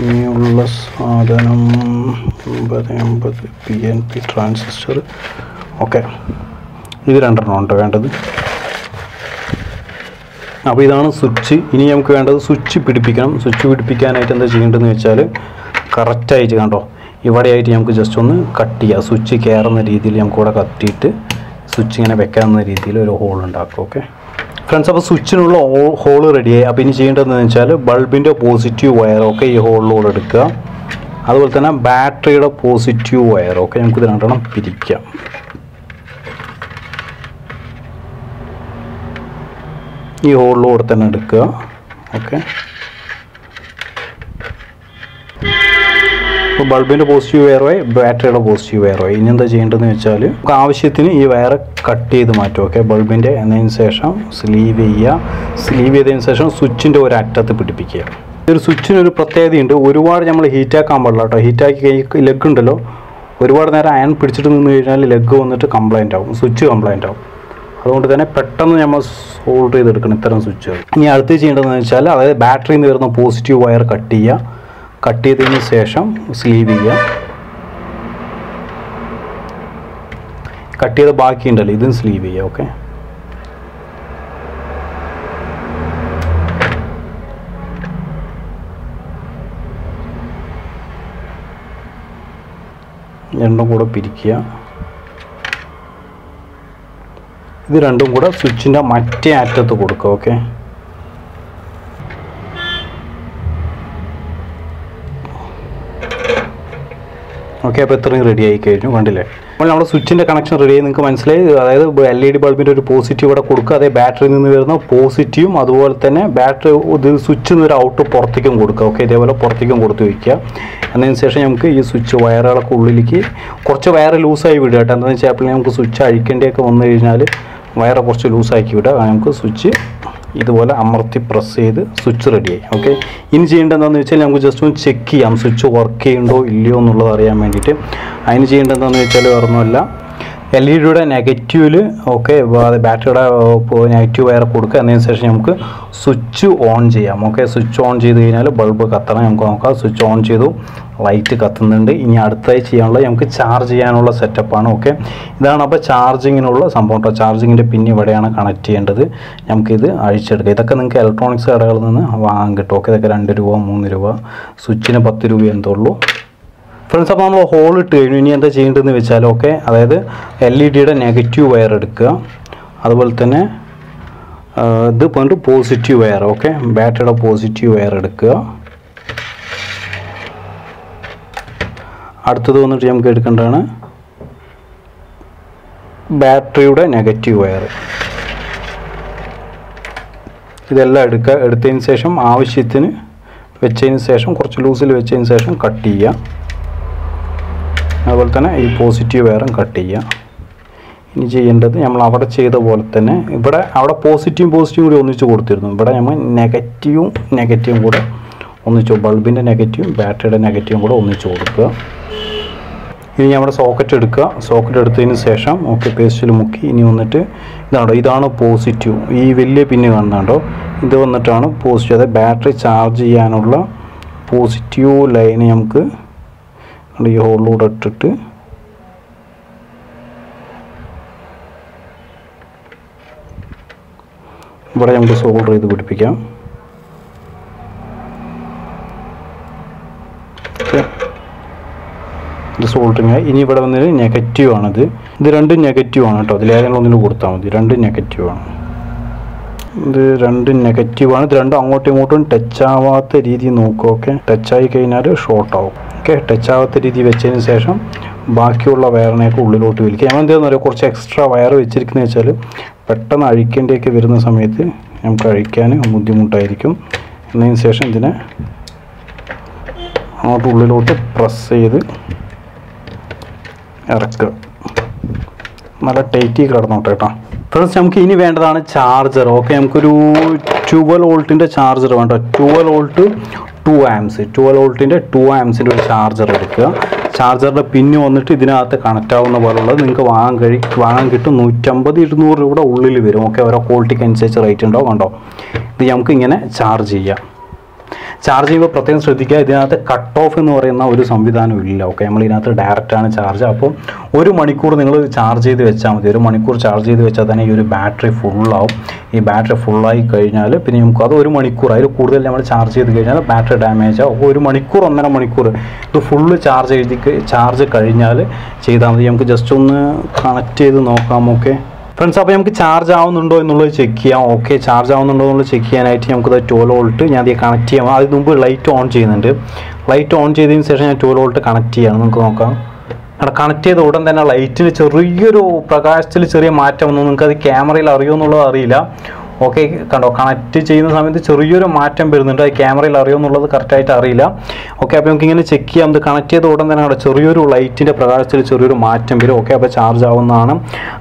ഇനിയുള്ള സാധനം അമ്പത് അമ്പത് P N P transistor. Okay, ഇത് രണ്ടെണ്ണം ഉണ്ട് വേണ്ടത്. അപ്പോൾ ഇതാണ് സ്വിച്ച്. ഇനി നമുക്ക് വേണ്ടത് സ്വിച്ച് പിടിപ്പിക്കണം. സ്വിച്ച് പിടിപ്പിക്കാനായിട്ട് എന്താ ചെയ്യേണ്ടതെന്ന് വെച്ചാൽ കറക്റ്റായിട്ട് കണ്ടോ ഇവിടെയായിട്ട് നമുക്ക് ജസ്റ്റ് ഒന്ന് കട്ട് ചെയ്യുക. സ്വിച്ച് കയറുന്ന രീതിയിൽ നമുക്കിവിടെ കത്തിയിട്ട് സ്വിച്ച് ഇങ്ങനെ വെക്കാവുന്ന രീതിയിൽ ഒരു ഹോൾ ഉണ്ടാക്കും. ഓക്കെ ഫ്രണ്ട്സ്, അപ്പോൾ സ്വിച്ചിനുള്ള ഹോൾ റെഡിയായി. അപ്പോൾ ഇനി ചെയ്യേണ്ടതെന്ന് വെച്ചാൽ ബൾബിൻ്റെ പോസിറ്റീവ് വയറൊക്കെ ഈ ഹോളിലൂടെ എടുക്കുക. അതുപോലെ തന്നെ ബാറ്ററിയുടെ പോസിറ്റീവ് വയറൊക്കെ നമുക്കിത് രണ്ടെണ്ണം പിരിക്കാം. ഈ ഹോളിലൂടെ തന്നെ എടുക്കുക. ഓക്കെ, ഇപ്പോൾ ബൾബിൻ്റെ പോസിറ്റീവ് വയറുമായി ബാറ്ററിയുടെ പോസിറ്റീവ് വയറുമായി. ഇനി എന്താ ചെയ്യേണ്ടതെന്ന് വെച്ചാൽ നമുക്ക് ആവശ്യത്തിന് ഈ വയർ കട്ട് ചെയ്ത് മാറ്റും. ഓക്കെ, ബൾബിൻ്റെ എന്നതിന് ശേഷം സ്ലീവ് ചെയ്യുക. സ്ലീവ് ചെയ്തതിന് ശേഷം സ്വിച്ചിൻ്റെ ഒരു അറ്റത്ത് പിടിപ്പിക്കുക. ഈ ഒരു സ്വിച്ചിനൊരു പ്രത്യേകതയുണ്ട്. ഒരുപാട് നമ്മൾ ഹീറ്റാക്കാൻ പാടില്ല കേട്ടോ. ഹീറ്റാക്കി ലെഗ് ഉണ്ടല്ലോ ഒരുപാട് നേരം അയൺ പിടിച്ചിട്ട് നിന്ന് കഴിഞ്ഞാൽ ലെഗ് വന്നിട്ട് കംപ്ലൈൻ്റ് ആവും, സ്വിച്ച് കംപ്ലൈൻ്റ് ആവും. അതുകൊണ്ട് തന്നെ പെട്ടെന്ന് നമ്മൾ സോൾഡർ ചെയ്തെടുക്കണം ഇത്തരം സ്വിച്ചുകൾ. ഇനി അടുത്ത് ചെയ്യേണ്ടതെന്ന് വെച്ചാൽ അതായത് ബാറ്ററിയിൽ നിന്ന് വരുന്ന പോസിറ്റീവ് വയർ കട്ട് ചെയ്യുക. കട്ട് ചെയ്തതിന് ശേഷം സ്ലീവ് ചെയ്യുക. കട്ട് ചെയ്ത് ബാക്കിയുണ്ടല്ലോ ഇതും സ്ലീവ് ചെയ്യുക. ഓക്കെ, രണ്ടും കൂടെ പിരിക്കുക. ഇത് രണ്ടും കൂടെ സ്വിച്ചിൻ്റെ മറ്റേ അറ്റത്ത് കൊടുക്കുക. ഓക്കെ, ഓക്കെ അപ്പോൾ ഇത്രയും റെഡി ആയി കഴിഞ്ഞു കണ്ടില്ലേ. അപ്പോൾ നമ്മുടെ സ്വിച്ചിൻ്റെ കണക്ഷൻ റെഡിയായി. നിങ്ങൾക്ക് മനസ്സിലായി അതായത് എൽ ഇ ഡി ബൾബിൻ്റെ ഒരു പോസിറ്റീവ് ഇവിടെ കൊടുക്കുക. അതേ ബാറ്ററിയിൽ നിന്ന് വരുന്ന പോസിറ്റീവും അതുപോലെ തന്നെ ബാറ്ററി ഇത് സ്വിച്ചിൽ നിന്നൊരു ഔട്ട് പുറത്തേക്കും കൊടുക്കുക. ഓക്കെ, ഇതേപോലെ പുറത്തേക്കും കൊടുത്ത് വയ്ക്കുക. എന്നതിന് ശേഷം നമുക്ക് ഈ സ്വിച്ച് വയറുകളൊക്കെ ഉള്ളിലേക്ക് കുറച്ച് വയറ് ലൂസായി വിടുക കേട്ടോ. എന്താണെന്ന് വെച്ചാൽ നമുക്ക് സ്വിച്ച് അഴിക്കേണ്ടിയൊക്കെ വന്നു കഴിഞ്ഞാൽ വയറ് കുറച്ച് ലൂസാക്കി വിടുക. നമുക്ക് സ്വിച്ച് ഇതുപോലെ അമർത്തി പ്രസ് ചെയ്ത് സ്വിച്ച് റെഡിയായി. ഓക്കെ, ഇനി ചെയ്യേണ്ടതെന്ന് വെച്ചാൽ നമുക്ക് ജസ്റ്റ് ഒന്ന് ചെക്ക് ചെയ്യാം സ്വിച്ച് വർക്ക് ചെയ്യുന്നുണ്ടോ ഇല്ലയോ എന്നുള്ളത് അറിയാൻ വേണ്ടിയിട്ട്. അതിന് ചെയ്യേണ്ടതെന്ന് വെച്ചാൽ വേറൊന്നുമല്ല, എൽ ഇ ഡിയുടെ നെഗറ്റീവിൽ ഓക്കെ ബാറ്ററിയുടെ നെഗറ്റീവ് വയർ കൊടുക്കുക, അതിനനുസരിച്ച് നമുക്ക് സ്വിച്ച് ഓൺ ചെയ്യാം. ഓക്കെ, സ്വിച്ച് ഓൺ ചെയ്ത് കഴിഞ്ഞാൽ ബൾബ് കത്തണം, നമുക്ക് നോക്കാം. സ്വിച്ച് ഓൺ ചെയ്തു, ലൈറ്റ് കത്തുന്നുണ്ട്. ഇനി അടുത്തായി ചെയ്യാനുള്ളത് നമുക്ക് ചാർജ് ചെയ്യാനുള്ള സെറ്റപ്പാണ്. ഓക്കെ, ഇതാണ് അപ്പോൾ ചാർജിങ്ങിനുള്ള സംഭവം കേട്ടോ. ചാർജിങ്ങിൻ്റെ പിൻ ഇവിടെയാണ് കണക്ട് ചെയ്യേണ്ടത്. നമുക്കിത് അഴിച്ചെടുക്കുക. ഇതൊക്കെ നിങ്ങൾക്ക് ഇലക്ട്രോണിക്സ് കടകളിൽ നിന്ന് വാങ്ങാൻ കിട്ടും. ഓക്കെ, ഇതൊക്കെ രണ്ട് രൂപ മൂന്ന് രൂപ സ്വിച്ചിന് പത്ത് രൂപ എന്തുള്ളൂ. ഫ്രണ്ട്സ്, അപ്പോൾ നമ്മൾ ഹോൾ ഇട്ട് കഴിഞ്ഞു. ഇനി എന്താ ചെയ്യേണ്ടതെന്ന് വെച്ചാൽ ഓക്കെ, അതായത് എൽ ഇ ഡിയുടെ നെഗറ്റീവ് വയർ എടുക്കുക, അതുപോലെ തന്നെ ഇത് പോയിട്ട് പോസിറ്റീവ് വയർ. ഓക്കെ, ബാറ്ററിയുടെ പോസിറ്റീവ് വയർ എടുക്കുക. അടുത്തത് വന്നിട്ട് നമുക്ക് എടുക്കേണ്ടതാണ് ബാറ്ററിയുടെ നെഗറ്റീവ് വയർ. ഇതെല്ലാം എടുക്കുക. എടുത്തതിന് ശേഷം ആവശ്യത്തിന് വെച്ചതിന് ശേഷം കുറച്ച് ലൂസിൽ വെച്ചതിന് ശേഷം കട്ട് ചെയ്യുക. അതുപോലെ തന്നെ ഈ പോസിറ്റീവ് വയറും കട്ട് ചെയ്യാം. ഇനി ചെയ്യേണ്ടത് നമ്മൾ അവിടെ ചെയ്ത പോലെ തന്നെ ഇവിടെ അവിടെ പോസിറ്റീവും പോസിറ്റീവും കൂടി ഒന്നിച്ച് കൊടുത്തിരുന്നു. ഇവിടെ നമ്മൾ നെഗറ്റീവും നെഗറ്റീവും കൂടെ ഒന്നിച്ച്, ബൾബിൻ്റെ നെഗറ്റീവും ബാറ്ററിയുടെ നെഗറ്റീവും കൂടെ ഒന്നിച്ച് കൊടുക്കുക. ഇനി നമ്മുടെ സോക്കറ്റ് എടുക്കുക. സോക്കറ്റ് എടുത്തതിന് ശേഷം ഓക്കെ പേസ്റ്റിൽ മുക്കി ഇനി വന്നിട്ട് ഇതാണോ, ഇതാണ് പോസിറ്റീവ്. ഈ വലിയ പിന്ന് കാണുന്നുണ്ടോ, ഇത് വന്നിട്ടാണ് പോസിറ്റീവ്. അതായത് ബാറ്ററി ചാർജ് ചെയ്യാനുള്ള പോസിറ്റീവ് ലൈന് നമുക്ക് ഈ ഹോളിലൂടെ ഇട്ടിട്ട് ഇവിടെ നമുക്ക് സോൾഡർ ചെയ്ത് പിടിപ്പിക്കാം. ഇത് സോൾഡറിങ്. ഇനി ഇവിടെ വന്നത് നെഗറ്റീവാണിത്. ഇത് രണ്ട് നെഗറ്റീവാണ് കേട്ടോ. അതിൽ ഏതെങ്കിലും ഒന്നിന് കൊടുത്താൽ മതി. രണ്ട് നെഗറ്റീവാണ്. ഇത് രണ്ട് നെഗറ്റീവാണ്. ഇത് രണ്ടും അങ്ങോട്ടും ഇങ്ങോട്ടും ടച്ച് ആവാത്ത രീതി നോക്കുക. ഓക്കെ, ടച്ചായി കഴിഞ്ഞാൽ ഷോർട്ട് ആവും. ഓക്കെ, ടച്ച് ആവാത്ത രീതി വെച്ചതിന് ശേഷം ബാക്കിയുള്ള വയറിനെയൊക്കെ ഉള്ളിലോട്ട് വലിക്കുക. നമ്മൾ എന്താണെന്ന് പറയുക, കുറച്ച് എക്സ്ട്രാ വയർ വെച്ചിരിക്കുന്നത് വെച്ചാൽ പെട്ടെന്ന് അഴിക്കേണ്ടിയൊക്കെ വരുന്ന സമയത്ത് നമുക്ക് അഴിക്കാൻ ബുദ്ധിമുട്ടായിരിക്കും. എന്നതിന് ശേഷം ഇതിനെ അങ്ങോട്ട് ഉള്ളിലോട്ട് പ്രസ് ചെയ്ത് ഇറക്കുക. നല്ല ടൈറ്റി കിടന്നോട്ടെ കേട്ടോ. ഫ്രണ്ട്സ്, നമുക്ക് ഇനി വേണ്ടതാണ് ചാർജർ. ഓക്കെ, നമുക്കൊരു ട്വൽവ് വോൾട്ടിൻ്റെ ചാർജർ വേണ്ട. Twelve volt two amps twelve വോൾട്ടിൻ്റെ ടു ആംസിൻ്റെ ഒരു ചാർജർ എടുക്കുക. ചാർജറിൻ്റെ പിന്ന് വന്നിട്ട് ഇതിനകത്ത് കണക്റ്റ് ആവുന്ന പോലുള്ളത് നിങ്ങൾക്ക് വാങ്ങാൻ കഴി വാങ്ങാൻ കിട്ടും. നൂറ്റമ്പത് ഇരുന്നൂറ് രൂപയുടെ ഉള്ളിൽ വരും. ഓക്കെ, ഓരോ ക്വാളിറ്റിക്ക് അനുസരിച്ച് റേറ്റ് ഉണ്ടാവും. കണ്ടോ, ഇത് നമുക്ക് ഇങ്ങനെ ചാർജ് ചെയ്യാം. ചാർജ് ചെയ്യുമ്പോൾ പ്രത്യേകം ശ്രദ്ധിക്കുക, ഇതിനകത്ത് കട്ട് ഓഫ് എന്ന് പറയുന്ന ഒരു സംവിധാനം ഇല്ല. ഓക്കെ, നമ്മൾ ഇതിനകത്ത് ഡയറക്റ്റാണ് ചാർജ്. അപ്പോൾ ഒരു മണിക്കൂർ നിങ്ങൾ ചാർജ് ചെയ്ത് വെച്ചാൽ മതി. ഒരു മണിക്കൂർ ചാർജ് ചെയ്ത് വെച്ചാൽ തന്നെ ഈ ഒരു ബാറ്ററി ഫുള്ളാവും. ഈ ബാറ്ററി ഫുള്ളായി കഴിഞ്ഞാൽ പിന്നെ നമുക്ക് അത് ഒരു മണിക്കൂർ, അതിൽ കൂടുതൽ നമ്മൾ ചാർജ് ചെയ്ത് കഴിഞ്ഞാൽ ബാറ്ററി ഡാമേജ് ആവും. ഒരു മണിക്കൂർ ഒന്നര മണിക്കൂർ ഇത് ഫുള്ള് ചാർജ് ചെയ്ത് ചാർജ് കഴിഞ്ഞാൽ ചെയ്താൽ മതി. നമുക്ക് ജസ്റ്റ് ഒന്ന് കണക്ട് ചെയ്ത് നോക്കാം. ഓക്കെ ഫ്രണ്ട്സ്, അപ്പോൾ നമുക്ക് ചാർജ് ആവുന്നുണ്ടോ എന്നുള്ളത് ചെക്ക് ചെയ്യാം. ഓക്കെ, ചാർജ് ആവുന്നുണ്ടോ എന്നുള്ളത് ചെക്ക് ചെയ്യാനായിട്ട് നമുക്കത് ട്വൽവ് വോൾട്ട് ഞാൻ അത് കണക്ട് ചെയ്യാം. അതിന് മുമ്പ് ലൈറ്റ് ഓൺ ചെയ്യുന്നുണ്ട്. ലൈറ്റ് ഓൺ ചെയ്തതിന് ശേഷം ഞാൻ ട്വൽവ് വോൾട്ട് കണക്ട് ചെയ്യാണ്. നമുക്ക് നോക്കാം. അവിടെ കണക്ട് ചെയ്ത ഉടൻ തന്നെ ലൈറ്റിന് ചെറിയൊരു പ്രകാശത്തിൽ ചെറിയ മാറ്റം വന്നു. നിങ്ങൾക്കത് ക്യാമറയിൽ അറിയുമെന്നുള്ളത് അറിയില്ല. ഓക്കെ, കണ്ടോ, കണക്ട് ചെയ്യുന്ന സമയത്ത് ചെറിയൊരു മാറ്റം വരുന്നുണ്ട്. അത് ക്യാമറയിൽ അറിയുമെന്നുള്ളത് കറക്റ്റായിട്ട് അറിയില്ല. ഓക്കെ, അപ്പോൾ നമുക്ക് ഇങ്ങനെ ചെക്ക് ചെയ്യാം. ഇത് കണക്ട് ചെയ്ത ഉടൻ തന്നെ അവിടെ ചെറിയൊരു ലൈറ്റിൻ്റെ പ്രകാശത്തിൽ ചെറിയൊരു മാറ്റം വരും. ഓക്കെ, അപ്പോൾ ചാർജ് ആവുന്നതാണ്.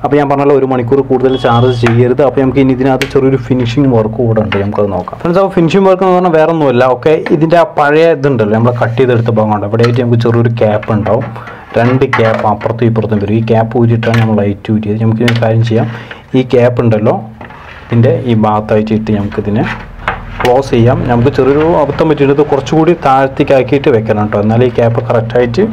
അപ്പോൾ ഞാൻ പറഞ്ഞല്ലോ ഒരു മണിക്കൂർ കൂടുതൽ ചാർജ് ചെയ്യരുത്. അപ്പോൾ നമുക്ക് ഇനി ഇതിനകത്ത് ചെറിയൊരു ഫിനിഷിംഗ് വർക്ക് കൂടെ ഉണ്ട്. നമുക്കത് നോക്കാം. ഫ്രണ്ട്സ്, അപ്പോൾ ഫിനിഷിംഗ് വർക്ക് എന്ന് പറഞ്ഞാൽ വേറെ ഒന്നുമില്ല. ഓക്കെ, ഇതിൻ്റെ ആ പഴയ ഇതുണ്ടല്ലോ നമ്മൾ കട്ട് ചെയ്തെടുത്ത ഭാഗമുണ്ട്. അവിടെയായിട്ട് നമുക്ക് ചെറിയൊരു ക്യാപ്പ് ഉണ്ടാവും. രണ്ട് ക്യാപ്പ് അപ്പുറത്തും ഇപ്പുറത്തും വരും. ഈ ക്യാപ്പ് ഊരിയിട്ടാണ് നമ്മൾ ലൈറ്റ് ഊറ്റിയത്. നമുക്കിതിന് കാര്യം ചെയ്യാം. ഈ ക്യാപ്പ് ഉണ്ടല്ലോ ഇതിൻ്റെ ഈ ഭാഗത്തായിട്ട് ഇട്ട് നമുക്കിതിനെ ക്ലോസ് ചെയ്യാം. നമുക്ക് ചെറിയൊരു അബദ്ധം പറ്റിയിട്ട് കുറച്ചുകൂടി താഴ്ത്തിക്കാക്കിയിട്ട് വെക്കണം കേട്ടോ. എന്നാലും ഈ ക്യാപ്പ് കറക്റ്റായിട്ട്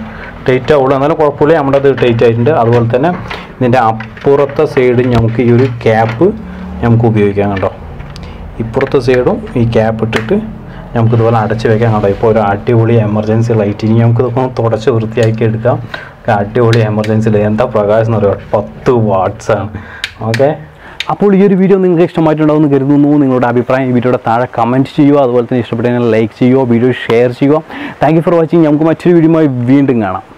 ടൈറ്റ് ആവുള്ളൂ. എന്നാലും കുഴപ്പമില്ല, നമ്മുടെ അത് ടൈറ്റ് ആയിട്ടുണ്ട്. അതുപോലെ തന്നെ ഇതിൻ്റെ അപ്പുറത്തെ സൈഡും നമുക്ക് ഈ ഒരു ക്യാപ്പ് നമുക്ക് ഉപയോഗിക്കാം. കേട്ടോ, ഇപ്പുറത്തെ സൈഡും ഈ ക്യാപ്പ് ഇട്ടിട്ട് നമുക്കിതുപോലെ അടച്ച് വെക്കാൻ. കണ്ടോ, ഇപ്പോൾ ഒരു അടിപൊളി എമർജൻസി ലൈറ്റ്. ഇനി നമുക്കിതൊക്കെ തുടച്ച് വൃത്തിയാക്കി എടുക്കാം. അടിപൊളി എമർജൻസി ലൈറ്റ്. എന്താ പ്രകാശം എന്ന് പറയുക, പത്ത് വാട്ട്സാണ്. ഓക്കെ, അപ്പോൾ ഈ ഒരു വീഡിയോ നിങ്ങൾക്ക് ഇഷ്ടമായിട്ടുണ്ടാവുമെന്ന് കരുതുന്നു. നിങ്ങളുടെ അഭിപ്രായം ഈ വീഡിയോയുടെ താഴെ കമൻറ്റ് ചെയ്യുക. അതുപോലെ തന്നെ ഇഷ്ടപ്പെട്ടെങ്കിൽ ലൈക്ക് ചെയ്യുക, വീഡിയോ ഷെയർ ചെയ്യുക. Thank you for watching. നമുക്ക് മറ്റൊരു വീഡിയോയുമായി വീണ്ടും കാണാം.